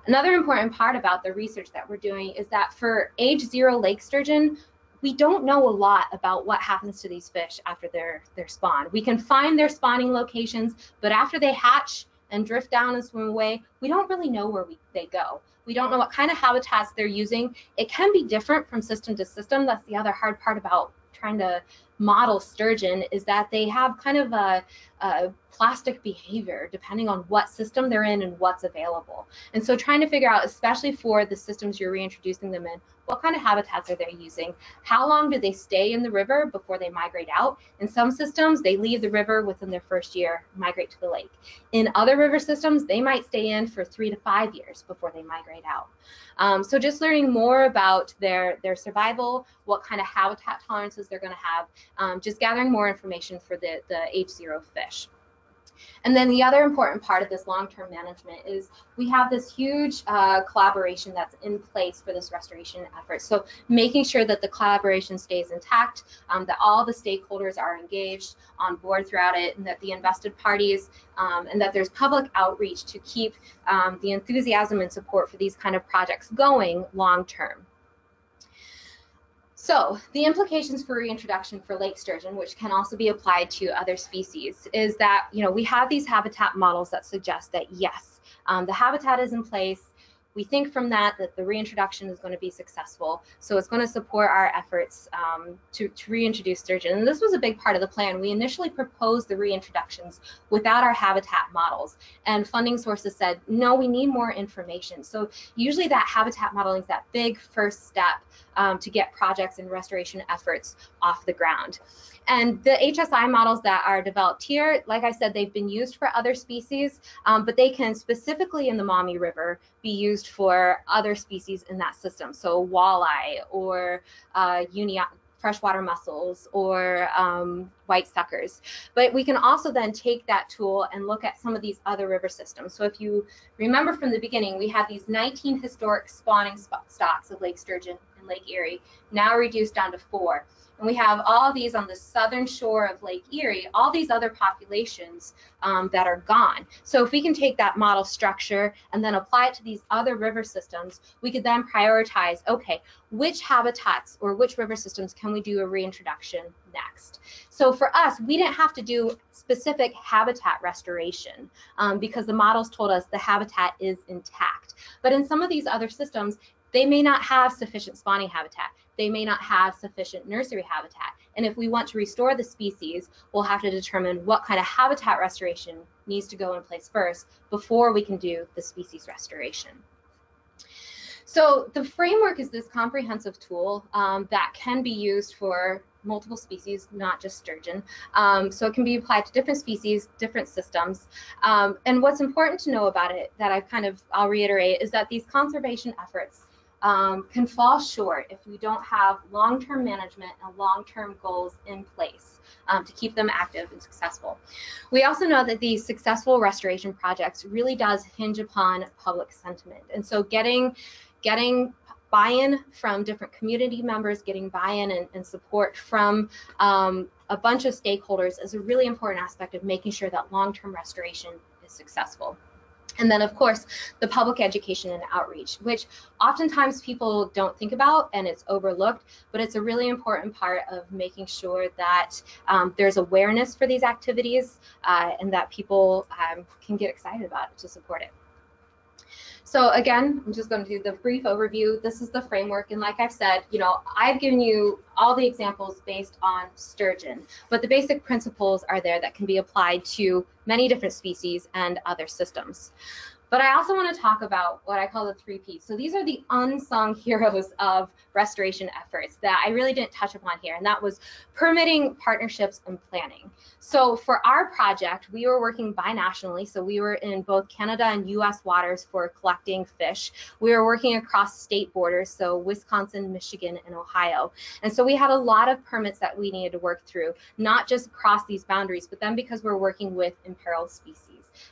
Another important part about the research that we're doing is that for age zero lake sturgeon, we don't know a lot about what happens to these fish after their, their spawn. We can find their spawning locations, but after they hatch and drift down and swim away, we don't really know where we, they go. We don't know what kind of habitats they're using. It can be different from system to system. That's the other hard part about trying to model sturgeon, is that they have kind of a, a plastic behavior depending on what system they're in and what's available. And so trying to figure out, especially for the systems you're reintroducing them in, what kind of habitats are they using? How long do they stay in the river before they migrate out? In some systems, they leave the river within their first year, migrate to the lake. In other river systems, they might stay in for three to five years before they migrate out. Um, so just learning more about their, their survival, what kind of habitat tolerances they're going to have, um, just gathering more information for the, the age zero fish. And then the other important part of this long-term management is we have this huge uh, collaboration that's in place for this restoration effort. So making sure that the collaboration stays intact, um, that all the stakeholders are engaged on board throughout it, and that the invested parties um, and that there's public outreach to keep um, the enthusiasm and support for these kind of projects going long-term. So the implications for reintroduction for lake sturgeon, which can also be applied to other species, is that, you know, we have these habitat models that suggest that, yes, um, the habitat is in place. We think from that that the reintroduction is going to be successful. So it's going to support our efforts um, to, to reintroduce sturgeon. And this was a big part of the plan. We initially proposed the reintroductions without our habitat models. And funding sources said, no, we need more information. So usually that habitat modeling is that big first step um, to get projects and restoration efforts off the ground. And the H S I models that are developed here, like I said, they've been used for other species, um, but they can specifically in the Maumee River be used for other species in that system. So walleye or uh, uni freshwater mussels or um, white suckers. But we can also then take that tool and look at some of these other river systems. So if you remember from the beginning, we had these nineteen historic spawning stocks of lake sturgeon in Lake Erie, now reduced down to four. And we have all these on the southern shore of Lake Erie, all these other populations um, that are gone. So if we can take that model structure and then apply it to these other river systems, we could then prioritize, okay, which habitats or which river systems can we do a reintroduction next? So for us, we didn't have to do specific habitat restoration um, because the models told us the habitat is intact. But in some of these other systems, they may not have sufficient spawning habitat. They may not have sufficient nursery habitat. And if we want to restore the species, we'll have to determine what kind of habitat restoration needs to go in place first before we can do the species restoration. So the framework is this comprehensive tool um, that can be used for multiple species, not just sturgeon. Um, so it can be applied to different species, different systems. Um, and what's important to know about it that I've kind of, I'll reiterate, is that these conservation efforts Um, can fall short if we don't have long-term management and long-term goals in place um, to keep them active and successful. We also know that these successful restoration projects really does hinge upon public sentiment. And so getting, getting buy-in from different community members, getting buy-in and, and support from um, a bunch of stakeholders is a really important aspect of making sure that long-term restoration is successful. And then, of course, the public education and outreach, which oftentimes people don't think about and it's overlooked, but it's a really important part of making sure that um, there's awareness for these activities uh, and that people um, can get excited about it to support it. So again, I'm just going to do the brief overview. This is the framework, and like I've said, you know, I've given you all the examples based on sturgeon, but the basic principles are there that can be applied to many different species and other systems. But I also want to talk about what I call the three Ps. So these are the unsung heroes of restoration efforts that I really didn't touch upon here, and that was permitting, partnerships, and planning. So for our project, we were working binationally, so we were in both Canada and U S waters for collecting fish. We were working across state borders, so Wisconsin, Michigan, and Ohio. And so we had a lot of permits that we needed to work through, not just across these boundaries, but then because we're working with imperiled species.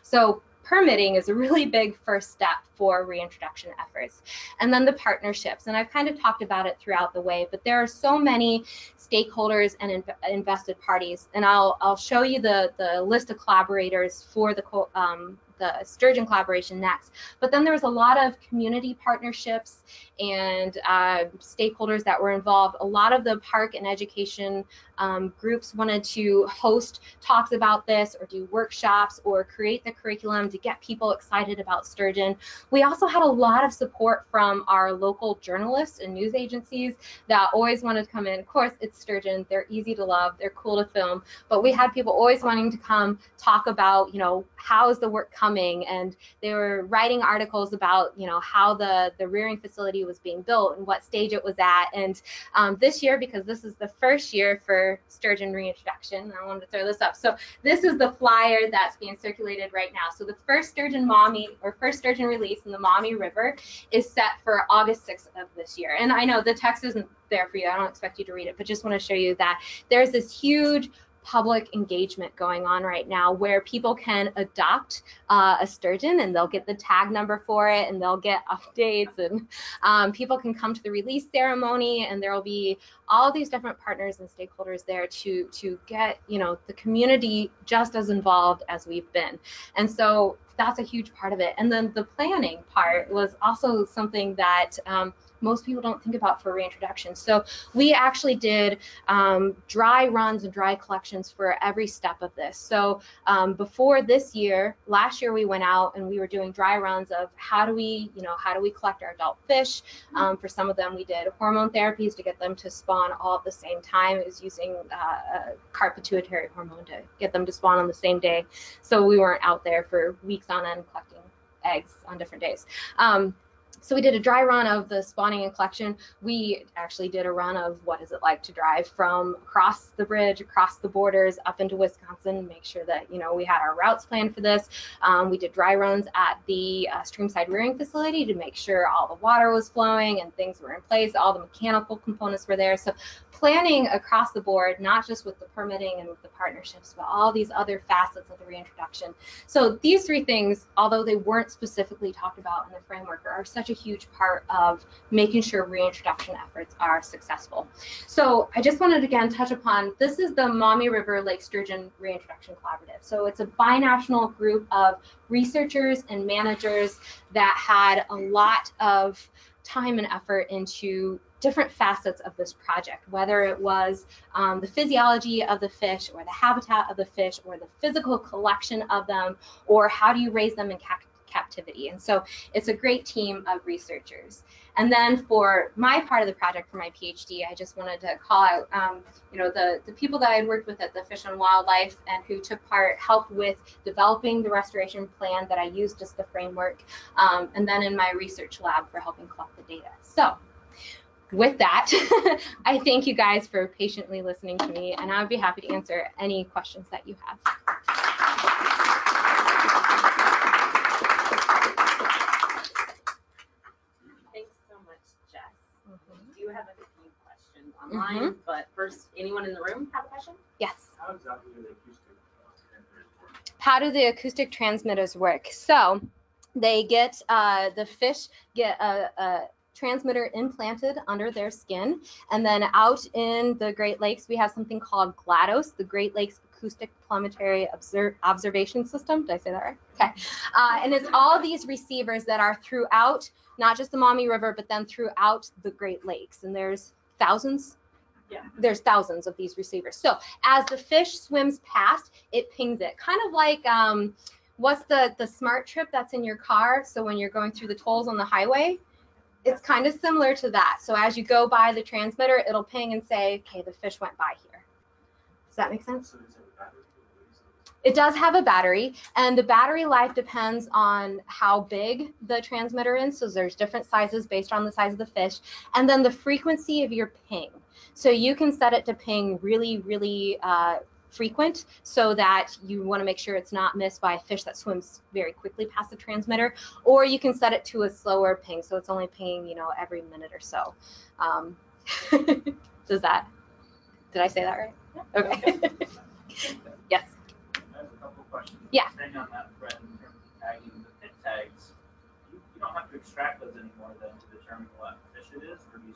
So permitting is a really big first step for reintroduction efforts. And then the partnerships, and I've kind of talked about it throughout the way, but there are so many stakeholders and in invested parties, and I'll, I'll show you the, the list of collaborators for the co um, the sturgeon collaboration next. But then there was a lot of community partnerships and uh, stakeholders that were involved. A lot of the park and education um, groups wanted to host talks about this or do workshops or create the curriculum to get people excited about sturgeon. We also had a lot of support from our local journalists and news agencies that always wanted to come in. Of course, it's sturgeon. They're easy to love. They're cool to film. But we had people always wanting to come talk about, you know, how is the work coming? Coming, and they were writing articles about, you know, how the the rearing facility was being built and what stage it was at. And um, this year, because this is the first year for sturgeon reintroduction, I wanted to throw this up. So this is the flyer that's being circulated right now. So the first sturgeon Maumee or first sturgeon release in the Maumee River is set for August sixth of this year. And I know the text isn't there for you. I don't expect you to read it, but just want to show you that there's this huge public engagement going on right now where people can adopt uh, a sturgeon and they'll get the tag number for it and they'll get updates, and um, people can come to the release ceremony, and there will be all these different partners and stakeholders there to to get, you know, the community just as involved as we've been. And so that's a huge part of it. And then the planning part was also something that um, most people don't think about for reintroduction. So we actually did um, dry runs and dry collections for every step of this. So um, before this year, last year we went out and we were doing dry runs of how do we, you know, how do we collect our adult fish? Um, for some of them, we did hormone therapies to get them to spawn all at the same time. It was using uh, carp pituitary hormone to get them to spawn on the same day. So we weren't out there for weeks on end collecting eggs on different days. Um, so we did a dry run of the spawning and collection. We actually did a run of what is it like to drive from across the bridge, across the borders, up into Wisconsin, make sure that, you know, we had our routes planned for this. Um, we did dry runs at the uh, streamside rearing facility to make sure all the water was flowing and things were in place, all the mechanical components were there. So planning across the board, not just with the permitting and with the partnerships, but all these other facets of the reintroduction. So these three things, although they weren't specifically talked about in the framework, are such a huge part of making sure reintroduction efforts are successful. So I just wanted to again touch upon, this is the Maumee River Lake Sturgeon Reintroduction Collaborative. So it's a binational group of researchers and managers that had a lot of time and effort into different facets of this project, whether it was um, the physiology of the fish or the habitat of the fish or the physical collection of them, or how do you raise them in cap captivity. And so it's a great team of researchers. And then for my part of the project, for my PhD, I just wanted to call out, um, you know, the, the people that I had worked with at the Fish and Wildlife and who took part, helped with developing the restoration plan that I used as the framework, um, and then in my research lab for helping collect the data. So with that, I thank you guys for patiently listening to me, and I'd be happy to answer any questions that you have. Online, mm-hmm. But first, anyone in the room have a question? Yes. How exactly do the acoustic transmitters work? How do the acoustic transmitters work? So they get, uh, the fish get a, a transmitter implanted under their skin, and then out in the Great Lakes, we have something called GLADOS, the Great Lakes acoustic plummetary observ observation system. Did I say that right? Okay. Uh, and it's all these receivers that are throughout, not just the Maumee River, but then throughout the Great Lakes. And there's thousands. Yeah. There's thousands of these receivers. So as the fish swims past, it pings it. Kind of like um, what's the, the smart trip that's in your car? So when you're going through the tolls on the highway, it's kind of similar to that. So as you go by the transmitter, it'll ping and say, okay, the fish went by here. Does that make sense? It does have a battery, and the battery life depends on how big the transmitter is. So there's different sizes based on the size of the fish, and then the frequency of your ping. So you can set it to ping really, really uh, frequent, so that you want to make sure it's not missed by a fish that swims very quickly past the transmitter, or you can set it to a slower ping, so it's only pinging, you know, every minute or so. Um, does that? Did I say that right? Yeah. Okay. Yes. Yeah. Staying on that thread in terms of tagging the P I T tags, you, you don't have to extract those anymore then to determine what fish it is, or do you?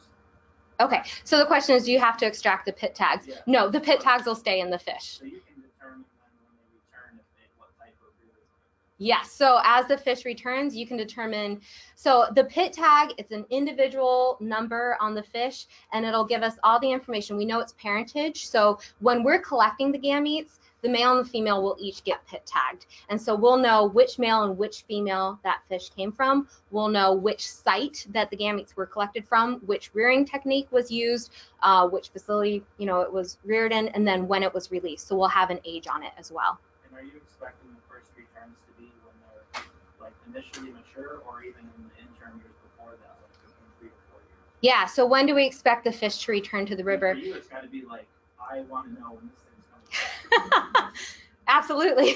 Okay, so the question is, do you have to extract the P I T tags? Yeah. No, the P I T tags will stay in the fish. So you can determine when, when they return if they, what type of real is. Yes, so as the fish returns, you can determine. So the P I T tag, it's an individual number on the fish, and it'll give us all the information. We know its parentage, so when we're collecting the gametes, the male and the female will each get P I T tagged. And so we'll know which male and which female that fish came from. We'll know which site that the gametes were collected from, which rearing technique was used, uh, which facility, you know, it was reared in, and then when it was released. So we'll have an age on it as well. And are you expecting the first returns to be when they're like initially mature, or even in the interim years before that, like within three or four years? Yeah, so when do we expect the fish to return to the river? And for you, it's gotta be like, I wanna know when this thing's coming back. Absolutely.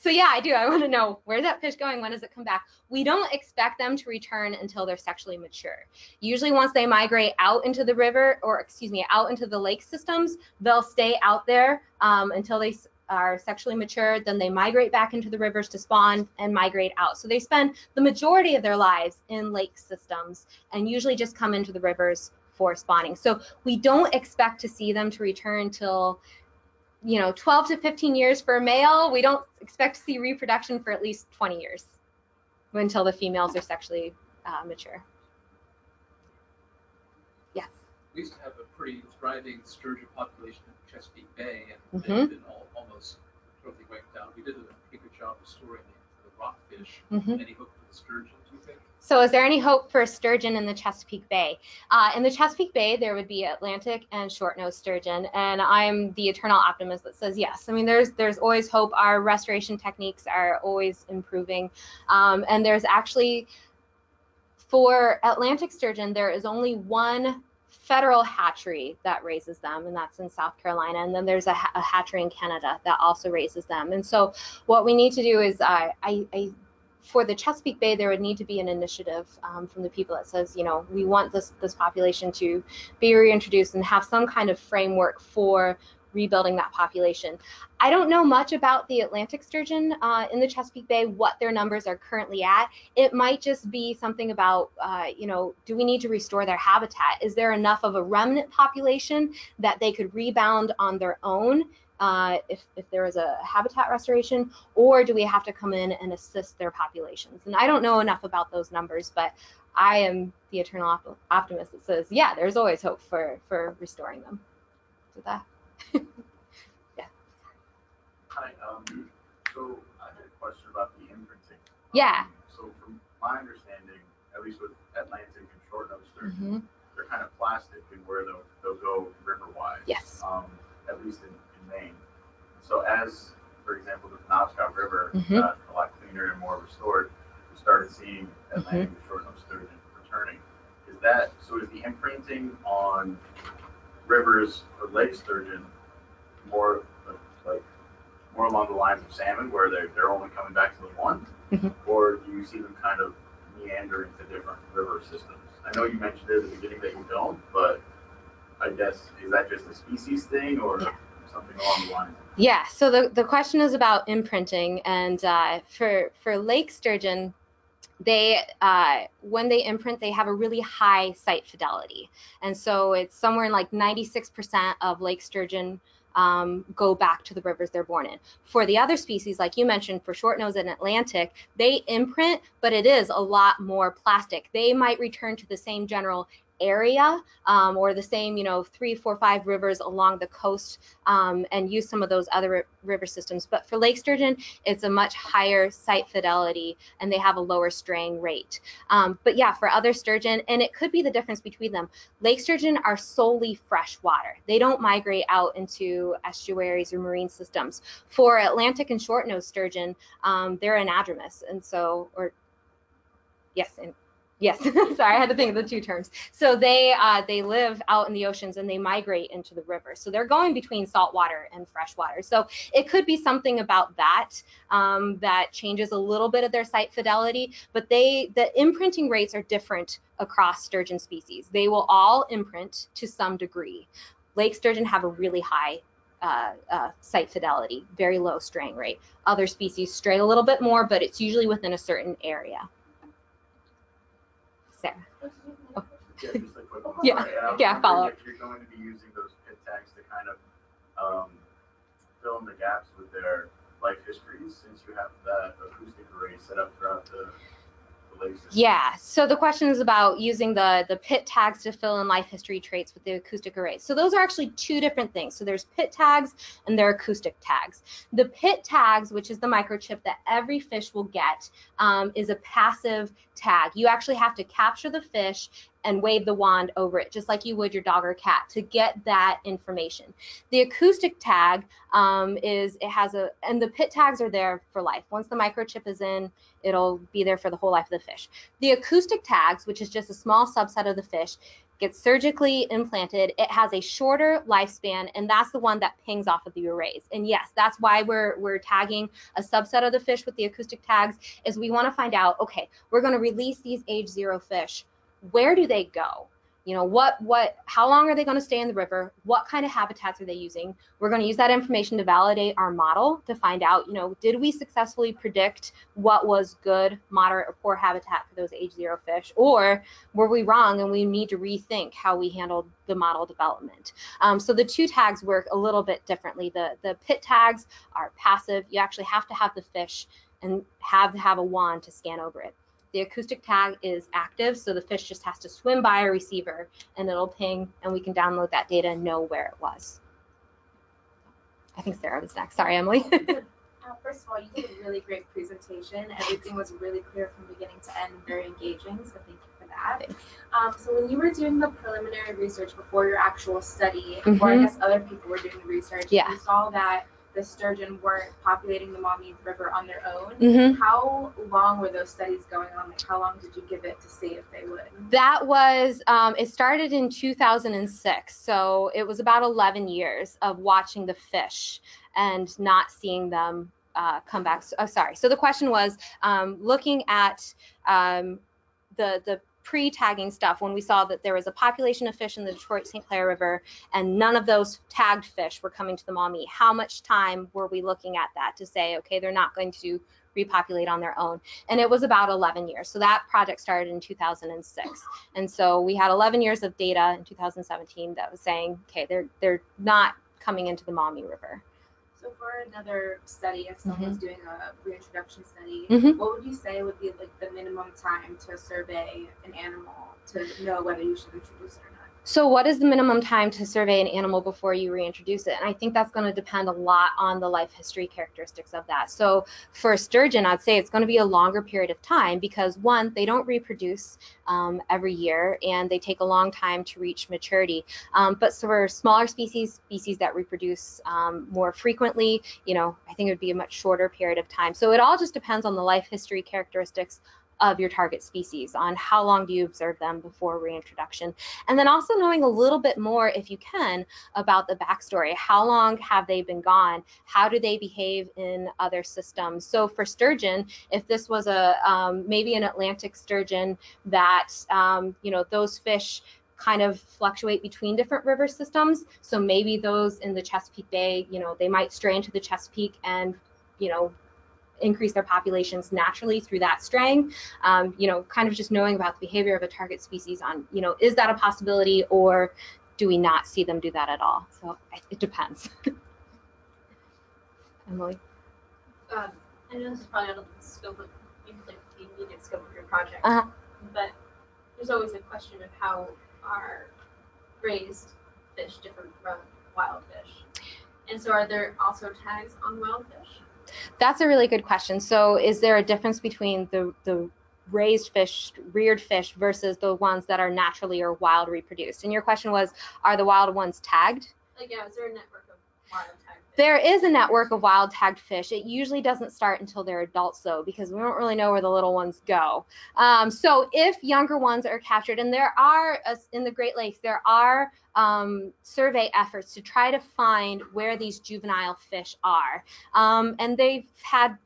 So yeah, I do. I want to know, where's that fish going? When does it come back? We don't expect them to return until they're sexually mature. Usually once they migrate out into the river, or excuse me, out into the lake systems, they'll stay out there um, until they are sexually mature. Then they migrate back into the rivers to spawn and migrate out. So they spend the majority of their lives in lake systems and usually just come into the rivers for spawning. So we don't expect to see them to return till, you know, twelve to fifteen years for a male. We don't expect to see reproduction for at least twenty years until the females are sexually uh, mature. Yes. We used to have a pretty thriving sturgeon population in Chesapeake Bay, and mm-hmm. they've been all, almost totally wiped out. We did a pretty good job restoring the, the rockfish. Mm-hmm. Any hope for the sturgeon, do you think? So is there any hope for sturgeon in the Chesapeake Bay? Uh, in the Chesapeake Bay, there would be Atlantic and short-nosed sturgeon, and I'm the eternal optimist that says yes. I mean, there's there's always hope. Our restoration techniques are always improving, um, and there's actually, for Atlantic sturgeon, there is only one federal hatchery that raises them, and that's in South Carolina, and then there's a, ha a hatchery in Canada that also raises them. And so what we need to do is, uh, I, I for the Chesapeake Bay, there would need to be an initiative um, from the people that says, you know, we want this this population to be reintroduced, and have some kind of framework for rebuilding that population. I don't know much about the Atlantic sturgeon uh, in the Chesapeake Bay, what their numbers are currently at. It might just be something about, uh, you know, do we need to restore their habitat? Is there enough of a remnant population that they could rebound on their own? Uh, if, if there is a habitat restoration, or do we have to come in and assist their populations? And I don't know enough about those numbers, but I am the eternal op optimist that says, yeah, there's always hope for, for restoring them. Did that? Yeah. Hi, um, so I had a question about the inferencing. Yeah. Um, so from my understanding, at least with Atlantic and short-nosed sturgeon, mm-hmm. they're kind of plastic in where they'll, they'll go river-wise. Yes. Um, at least in Maine. So as, for example, the Penobscot River mm-hmm. got a lot cleaner and more restored, we started seeing Atlantic mm-hmm. short-nosed sturgeon returning. Is that, so is the imprinting on rivers for lake sturgeon more like more along the lines of salmon, where they're, they're only coming back to the one, mm-hmm. or do you see them kind of meandering to different river systems? I know you mentioned at the beginning that you don't, but I guess, is that just a species thing, or... Yeah. Something along the line. Yeah, so the, the question is about imprinting, and uh, for, for lake sturgeon, they uh, when they imprint, they have a really high site fidelity. And so it's somewhere in like ninety-six percent of lake sturgeon um, go back to the rivers they're born in. For the other species, like you mentioned, for shortnose and Atlantic, they imprint, but it is a lot more plastic. They might return to the same general area um, or the same, you know, three, four, five rivers along the coast um, and use some of those other river systems. But for lake sturgeon, it's a much higher site fidelity and they have a lower straying rate. Um, but yeah, for other sturgeon, and it could be the difference between them. Lake sturgeon are solely freshwater. They don't migrate out into estuaries or marine systems. For Atlantic and short-nosed sturgeon, um, they're anadromous. And so, or yes, and Yes, sorry, I had to think of the two terms. So they uh, they live out in the oceans and they migrate into the river. So they're going between saltwater and freshwater. So it could be something about that um, that changes a little bit of their site fidelity, but they the imprinting rates are different across sturgeon species. They will all imprint to some degree. Lake sturgeon have a really high Uh, uh, site fidelity, very low straying rate. Other species stray a little bit more, but it's usually within a certain area. Sarah. Oh. Yeah, just a quick one. Yeah, I, I yeah follow up. If you're going to be using those P I T tags to kind of um, fill in the gaps with their life histories, since you have that acoustic array set up throughout the, the lake system. Yeah, so the question is about using the, the P I T tags to fill in life history traits with the acoustic arrays. So those are actually two different things. So there's P I T tags and there are acoustic tags. The P I T tags, which is the microchip that every fish will get, um, is a passive tag. You actually have to capture the fish and wave the wand over it, just like you would your dog or cat, to get that information. The acoustic tag um, is, it has a, and the P I T tags are there for life. Once the microchip is in, it'll be there for the whole life of the fish. The acoustic tags, which is just a small subset of the fish, gets surgically implanted. It has a shorter lifespan, and that's the one that pings off of the arrays. And yes, that's why we're we're tagging a subset of the fish with the acoustic tags, is we want to find out, okay, we're going to release these age zero fish. Where do they go? You know, what, what, how long are they going to stay in the river? What kind of habitats are they using? We're going to use that information to validate our model to find out, you know, did we successfully predict what was good, moderate, or poor habitat for those age zero fish? Or were we wrong and we need to rethink how we handled the model development? Um, so the two tags work a little bit differently. The, the P I T tags are passive. You actually have to have the fish and have, have a wand to scan over it. The acoustic tag is active, so the fish just has to swim by a receiver and it'll ping, and we can download that data and know where it was. I think Sarah was next. Sorry, Emily. Uh, first of all, you did a really great presentation. Everything was really clear from beginning to end and very engaging, so thank you for that. Um, so when you were doing the preliminary research before your actual study, mm-hmm. or I guess other people were doing the research, yeah. you saw that the sturgeon weren't populating the Maumee River on their own. Mm-hmm. How long were those studies going on? Like, how long did you give it to see if they would? That was, um, it started in two thousand six. So it was about eleven years of watching the fish and not seeing them uh, come back. So, oh, sorry. So the question was um, looking at um, the, the, pre-tagging stuff when we saw that there was a population of fish in the Detroit-Saint Clair River and none of those tagged fish were coming to the Maumee. How much time were we looking at that to say, okay, they're not going to repopulate on their own? And it was about eleven years. So that project started in two thousand six. And so we had eleven years of data in two thousand seventeen that was saying, okay, they're, they're not coming into the Maumee River. So for another study, if someone's mm-hmm. doing a reintroduction study, mm-hmm. what would you say would be like the minimum time to survey an animal to know whether you should introduce it or not? So what is the minimum time to survey an animal before you reintroduce it? And I think that's going to depend a lot on the life history characteristics of that. So for sturgeon, I'd say it's going to be a longer period of time because, one, they don't reproduce um, every year and they take a long time to reach maturity. Um, but so for smaller species, species that reproduce um, more frequently, you know, I think it would be a much shorter period of time. So it all just depends on the life history characteristics of your target species, on how long do you observe them before reintroduction, and then also knowing a little bit more, if you can, about the backstory. How long have they been gone? How do they behave in other systems? So for sturgeon, if this was a um, maybe an Atlantic sturgeon that um, you know, those fish kind of fluctuate between different river systems, so maybe those in the Chesapeake Bay, you know, they might stray into the Chesapeake and, you know, increase their populations naturally through that straying. Um, you know, kind of just knowing about the behavior of a target species on, you know, is that a possibility, or do we not see them do that at all? So it depends. Emily? Um, I know this is probably out of the scope of like the immediate scope of your project, uh-huh. but there's always a question of how are raised fish different from wild fish. And so are there also tags on wild fish? That's a really good question. So is there a difference between the, the raised fish, reared fish versus the ones that are naturally or wild reproduced? And your question was, are the wild ones tagged? Like, yeah, is there a network of wild tagged fish? There is a network of wild tagged fish. It usually doesn't start until they're adults though, because we don't really know where the little ones go. Um, so if younger ones are captured, and there are, uh, in the Great Lakes, there are Um, survey efforts to try to find where these juvenile fish are. Um, and they've had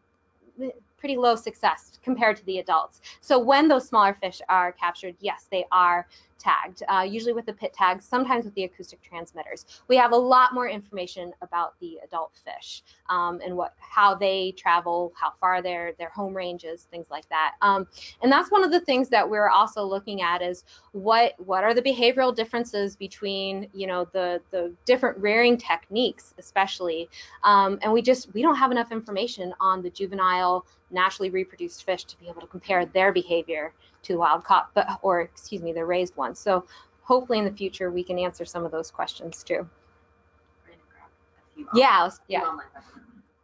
pretty low success compared to the adults. So when those smaller fish are captured, yes, they are tagged, uh, usually with the P I T tags, sometimes with the acoustic transmitters. We have a lot more information about the adult fish um, and what, how they travel, how far their, their home range is, things like that. Um, and that's one of the things that we're also looking at is what what are the behavioral differences between, you know, the, the different rearing techniques, especially. Um, and we just, we don't have enough information on the juvenile, naturally reproduced fish to be able to compare their behavior to the wild caught, but, or excuse me, the raised ones. So hopefully in the future we can answer some of those questions too. Yeah, online, yeah. Online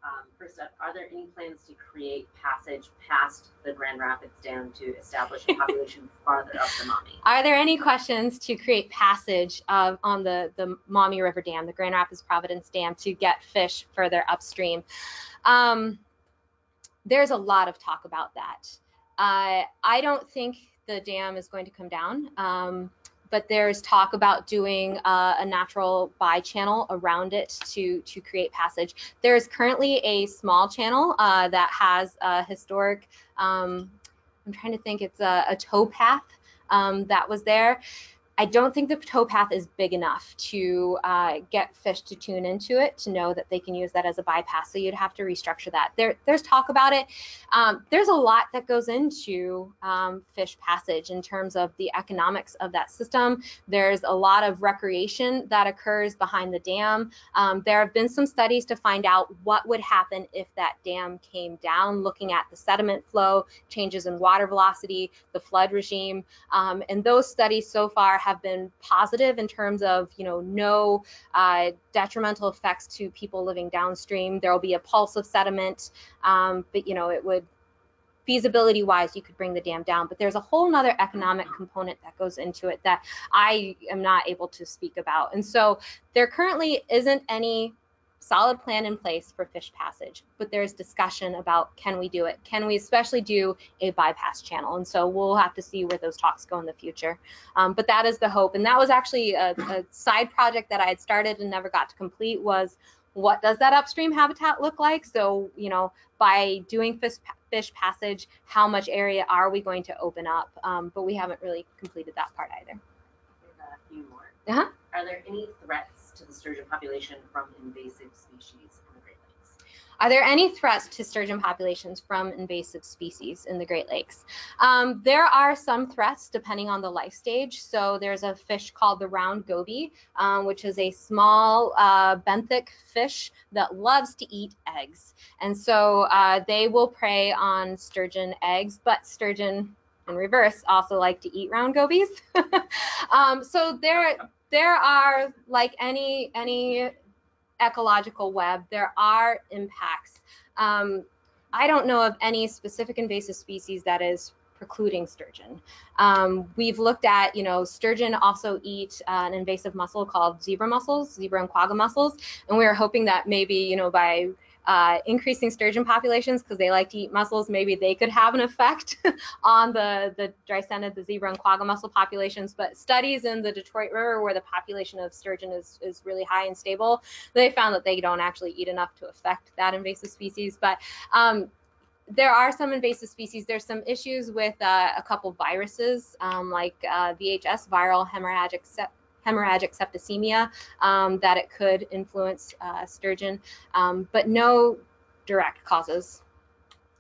um, first up, are there any plans to create passage past the Grand Rapids Dam to establish a population farther up the Maumee? Are there any questions to create passage of, on the, the Maumee River Dam, the Grand Rapids Providence Dam, to get fish further upstream? Um, There's a lot of talk about that. Uh, I don't think the dam is going to come down, um, but there's talk about doing uh, a natural bi channel around it to, to create passage. There is currently a small channel uh, that has a historic, um, I'm trying to think, it's a, a towpath um, that was there. I don't think the towpath is big enough to uh, get fish to tune into it to know that they can use that as a bypass. So you'd have to restructure that. There, there's talk about it. Um, there's a lot that goes into um, fish passage in terms of the economics of that system. There's a lot of recreation that occurs behind the dam. Um, there have been some studies to find out what would happen if that dam came down, looking at the sediment flow, changes in water velocity, the flood regime. Um, and those studies so far have been positive in terms of, you know, no uh, detrimental effects to people living downstream. There will be a pulse of sediment, um, but, you know, it would, feasibility wise, you could bring the dam down, but there's a whole nother economic component that goes into it that I am not able to speak about. And so there currently isn't any solid plan in place for fish passage, but there's discussion about, can we do it? Can we especially do a bypass channel? And so we'll have to see where those talks go in the future. Um, but that is the hope. And that was actually a, a side project that I had started and never got to complete, was what does that upstream habitat look like? So, you know, by doing fish, fish passage, how much area are we going to open up? Um, but we haven't really completed that part either. A few more. Uh-huh. Are there any threats to the sturgeon population from invasive species in the Great Lakes? Are there any threats to sturgeon populations from invasive species in the Great Lakes? Um, there are some threats depending on the life stage. So there's a fish called the round goby, um, which is a small uh, benthic fish that loves to eat eggs. And so uh, they will prey on sturgeon eggs, but sturgeon in reverse also like to eat round gobies. um, so there There are, like any any ecological web, there are impacts. Um, I don't know of any specific invasive species that is precluding sturgeon. Um, we've looked at, you know, sturgeon also eat uh, an invasive mussel called zebra mussels, zebra and quagga mussels, and we were hoping that maybe, you know, by Uh, increasing sturgeon populations, because they like to eat mussels, maybe they could have an effect on the, the Dreisena, the zebra and quagga mussel populations. But studies in the Detroit River, where the population of sturgeon is, is really high and stable, they found that they don't actually eat enough to affect that invasive species. But um, there are some invasive species. There's some issues with uh, a couple viruses, um, like uh, V H S, viral hemorrhagic hemorrhagic septicemia, um, that it could influence uh, sturgeon, um, but no direct causes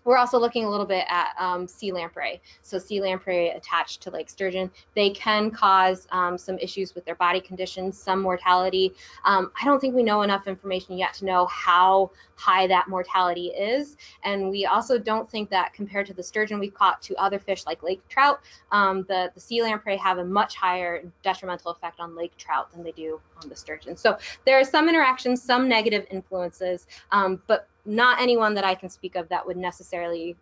We're also looking a little bit at um, sea lamprey. So sea lamprey attached to lake sturgeon. They can cause um, some issues with their body conditions, some mortality. Um, I don't think we know enough information yet to know how high that mortality is. And we also don't think that compared to the sturgeon we've caught to other fish like lake trout, um, the, the sea lamprey have a much higher detrimental effect on lake trout than they do on the sturgeon. So there are some interactions, some negative influences, um, but not anyone that I can speak of that would necessarily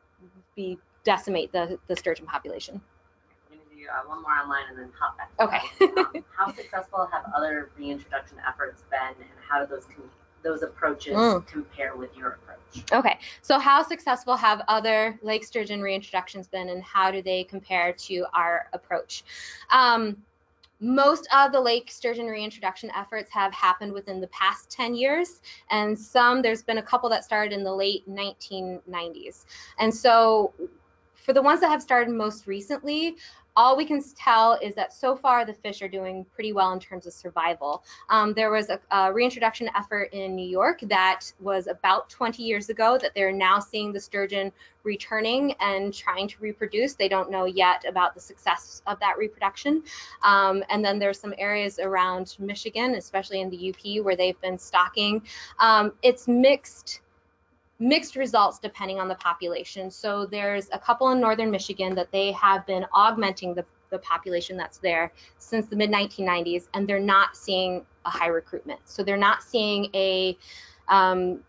be decimate the, the sturgeon population. I'm going to do uh, one more online and then hop back. Okay. um, how successful have other reintroduction efforts been, and how do those those approaches mm. compare with your approach? Okay. So how successful have other lake sturgeon reintroductions been, and how do they compare to our approach? Um, Most of the lake sturgeon reintroduction efforts have happened within the past ten years, and some, there's been a couple that started in the late nineteen nineties. And so for the ones that have started most recently, all we can tell is that so far the fish are doing pretty well in terms of survival. Um, there was a, a reintroduction effort in New York that was about twenty years ago that they're now seeing the sturgeon returning and trying to reproduce. They don't know yet about the success of that reproduction. Um, and then there's some areas around Michigan, especially in the U P, where they've been stocking. Um, it's mixed. Mixed results depending on the population. So there's a couple in northern Michigan that they have been augmenting the, the population that's there since the mid nineteen nineties, and they're not seeing a high recruitment. So they're not seeing a, um,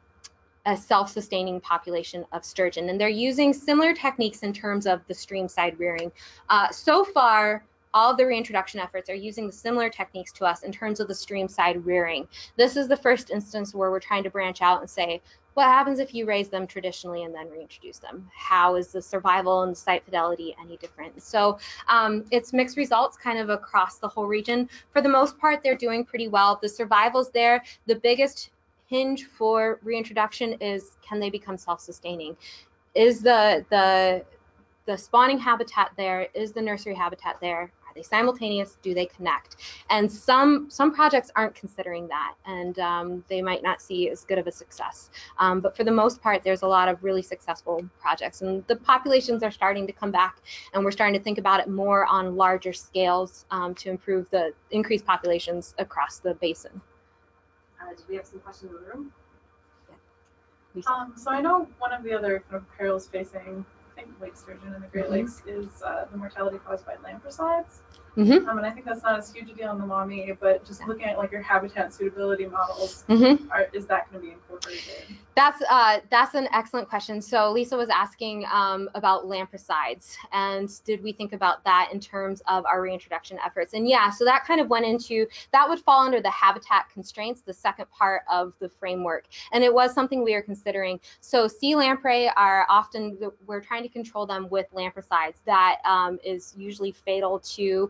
a self-sustaining population of sturgeon. And they're using similar techniques in terms of the stream side rearing. Uh, so far, all the reintroduction efforts are using the similar techniques to us in terms of the stream side rearing. This is the first instance where we're trying to branch out and say, what happens if you raise them traditionally and then reintroduce them? How is the survival and the site fidelity any different? So um, it's mixed results kind of across the whole region. For the most part, they're doing pretty well. The survival's there. The biggest hinge for reintroduction is, can they become self-sustaining? Is the, the, the spawning habitat there? Is the nursery habitat there? Are they simultaneous? Do they connect? And some some projects aren't considering that, and um, they might not see as good of a success. Um, but for the most part, there's a lot of really successful projects, and the populations are starting to come back, and we're starting to think about it more on larger scales um, to improve the increased populations across the basin. Uh, do we have some questions in the room? Yeah. Um, so I know one of the other kind of perils facing lake sturgeon in the Great Lakes mm-hmm. is uh, the mortality caused by lampricides. Mm-hmm. um, and I think that's not as huge a deal on the Maumee, but just looking at like your habitat suitability models, mm-hmm. are, is that going to be incorporated? That's uh, that's an excellent question. So Lisa was asking um, about lampricides, and did we think about that in terms of our reintroduction efforts? And yeah, so that kind of went into, that would fall under the habitat constraints, the second part of the framework, and it was something we were considering. So sea lamprey are often, we're trying to control them with lampricides. That um, is usually fatal to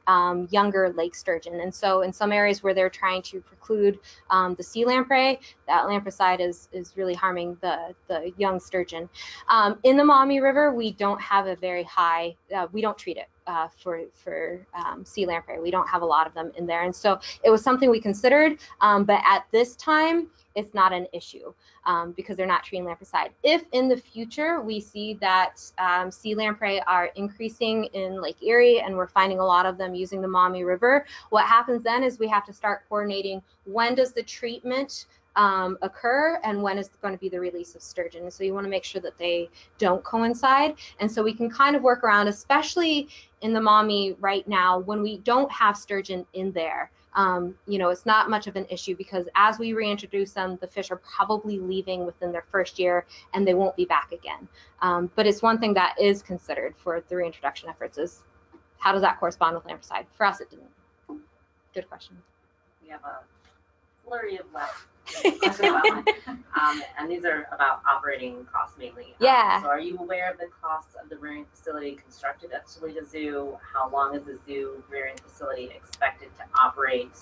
Um, younger lake sturgeon, and so in some areas where they're trying to preclude um, the sea lamprey, that lampricide is is really harming the the young sturgeon. Um, in the Maumee River, we don't have a very high, uh, we don't treat it uh, for for um, sea lamprey. We don't have a lot of them in there, and so it was something we considered, um, but at this time, it's not an issue um, because they're not treating lampricide. If in the future we see that um, sea lamprey are increasing in Lake Erie and we're finding a lot of them using the Maumee River, what happens then is we have to start coordinating when does the treatment um, occur and when is going to be the release of sturgeon. And so you want to make sure that they don't coincide. And so we can kind of work around, especially in the Maumee right now, when we don't have sturgeon in there. Um, you know, it's not much of an issue because as we reintroduce them, the fish are probably leaving within their first year and they won't be back again. Um, but it's one thing that is considered for the reintroduction efforts is how does that correspond with lampricide? For us, it didn't. Good question. We have a flurry of left questions about that. Um, and these are about operating costs mainly. Um, yeah. So are you aware of the costs of the rearing facility constructed at Toledo Zoo? How long is the zoo rearing facility expected to operate?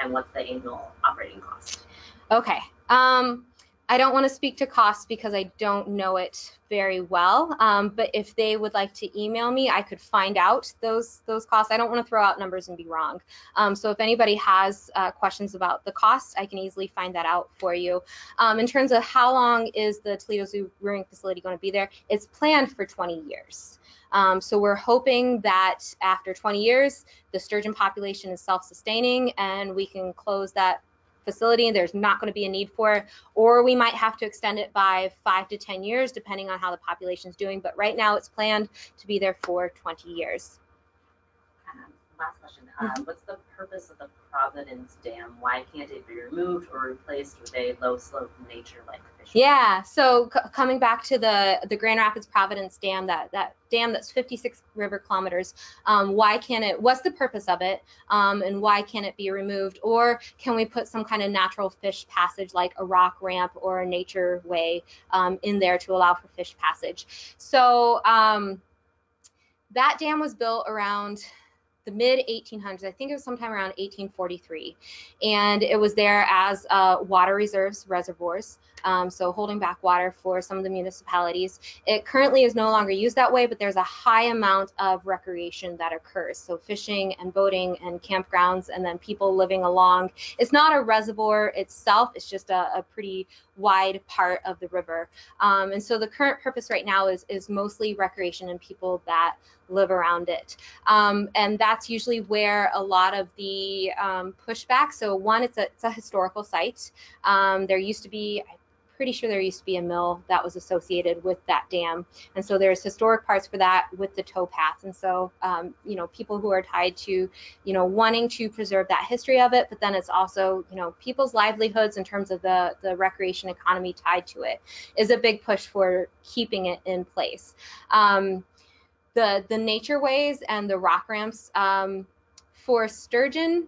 And what's the annual operating cost? Okay. Um, I don't want to speak to cost because I don't know it very well, um, but if they would like to email me, I could find out those those costs. I don't want to throw out numbers and be wrong. Um, so if anybody has uh, questions about the cost, I can easily find that out for you. Um, in terms of how long is the Toledo Zoo brewing facility going to be there, it's planned for twenty years. Um, so we're hoping that after twenty years, the sturgeon population is self-sustaining and we can close that facility and there's not going to be a need for it, or we might have to extend it by five to ten years depending on how the population is doing, but right now it's planned to be there for twenty years. Um, last question, uh, mm-hmm. What's the purpose of the Providence Dam? Why can't it be removed or replaced with a low slope nature like fish? Yeah, so coming back to the the Grand Rapids Providence Dam, that that dam that's fifty-six river kilometers, um, why can't it, what's the purpose of it, um, and why can't it be removed, or can we put some kind of natural fish passage like a rock ramp or a nature way um, in there to allow for fish passage? So um, that dam was built around the mid eighteen hundreds, I think it was sometime around eighteen forty-three, and it was there as uh, water reserves, reservoirs, um, so holding back water for some of the municipalities. It currently is no longer used that way, but there's a high amount of recreation that occurs, so fishing and boating and campgrounds, and then people living along. It's not a reservoir itself, it's just a, a pretty wide part of the river, um, and so the current purpose right now is, is mostly recreation and people that live around it, um, and that's usually where a lot of the um, pushback. So one, it's a, it's a historical site. Um, there used to be, I'm pretty sure there used to be a mill that was associated with that dam, and so there's historic parts for that with the towpath, and so um, you know, people who are tied to, you know, wanting to preserve that history of it, but then it's also, you know, people's livelihoods in terms of the the recreation economy tied to it is a big push for keeping it in place. Um, The, the nature ways and the rock ramps um, for sturgeon.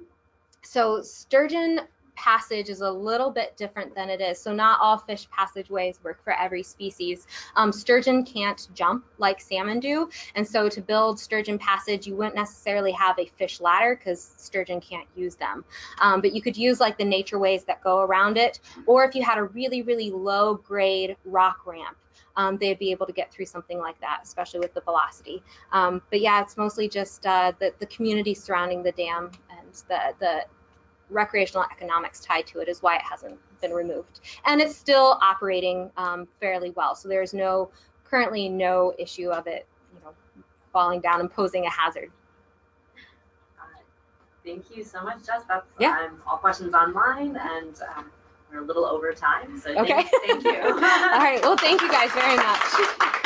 So sturgeon passage is a little bit different than it is. So not all fish passageways work for every species. Um, sturgeon can't jump like salmon do. And so to build sturgeon passage, you wouldn't necessarily have a fish ladder because sturgeon can't use them. Um, but you could use like the nature ways that go around it. Or if you had a really, really low grade rock ramp, Um, they'd be able to get through something like that, especially with the velocity. Um, but yeah, it's mostly just uh, the, the community surrounding the dam and the, the recreational economics tied to it is why it hasn't been removed. And it's still operating um, fairly well. So there's no, currently no issue of it, you know, falling down and posing a hazard. Uh, thank you so much, Jess. That's yeah. um, all questions online, and um, we're a little over time, so okay. thank, thank you. All right, well, thank you guys very much.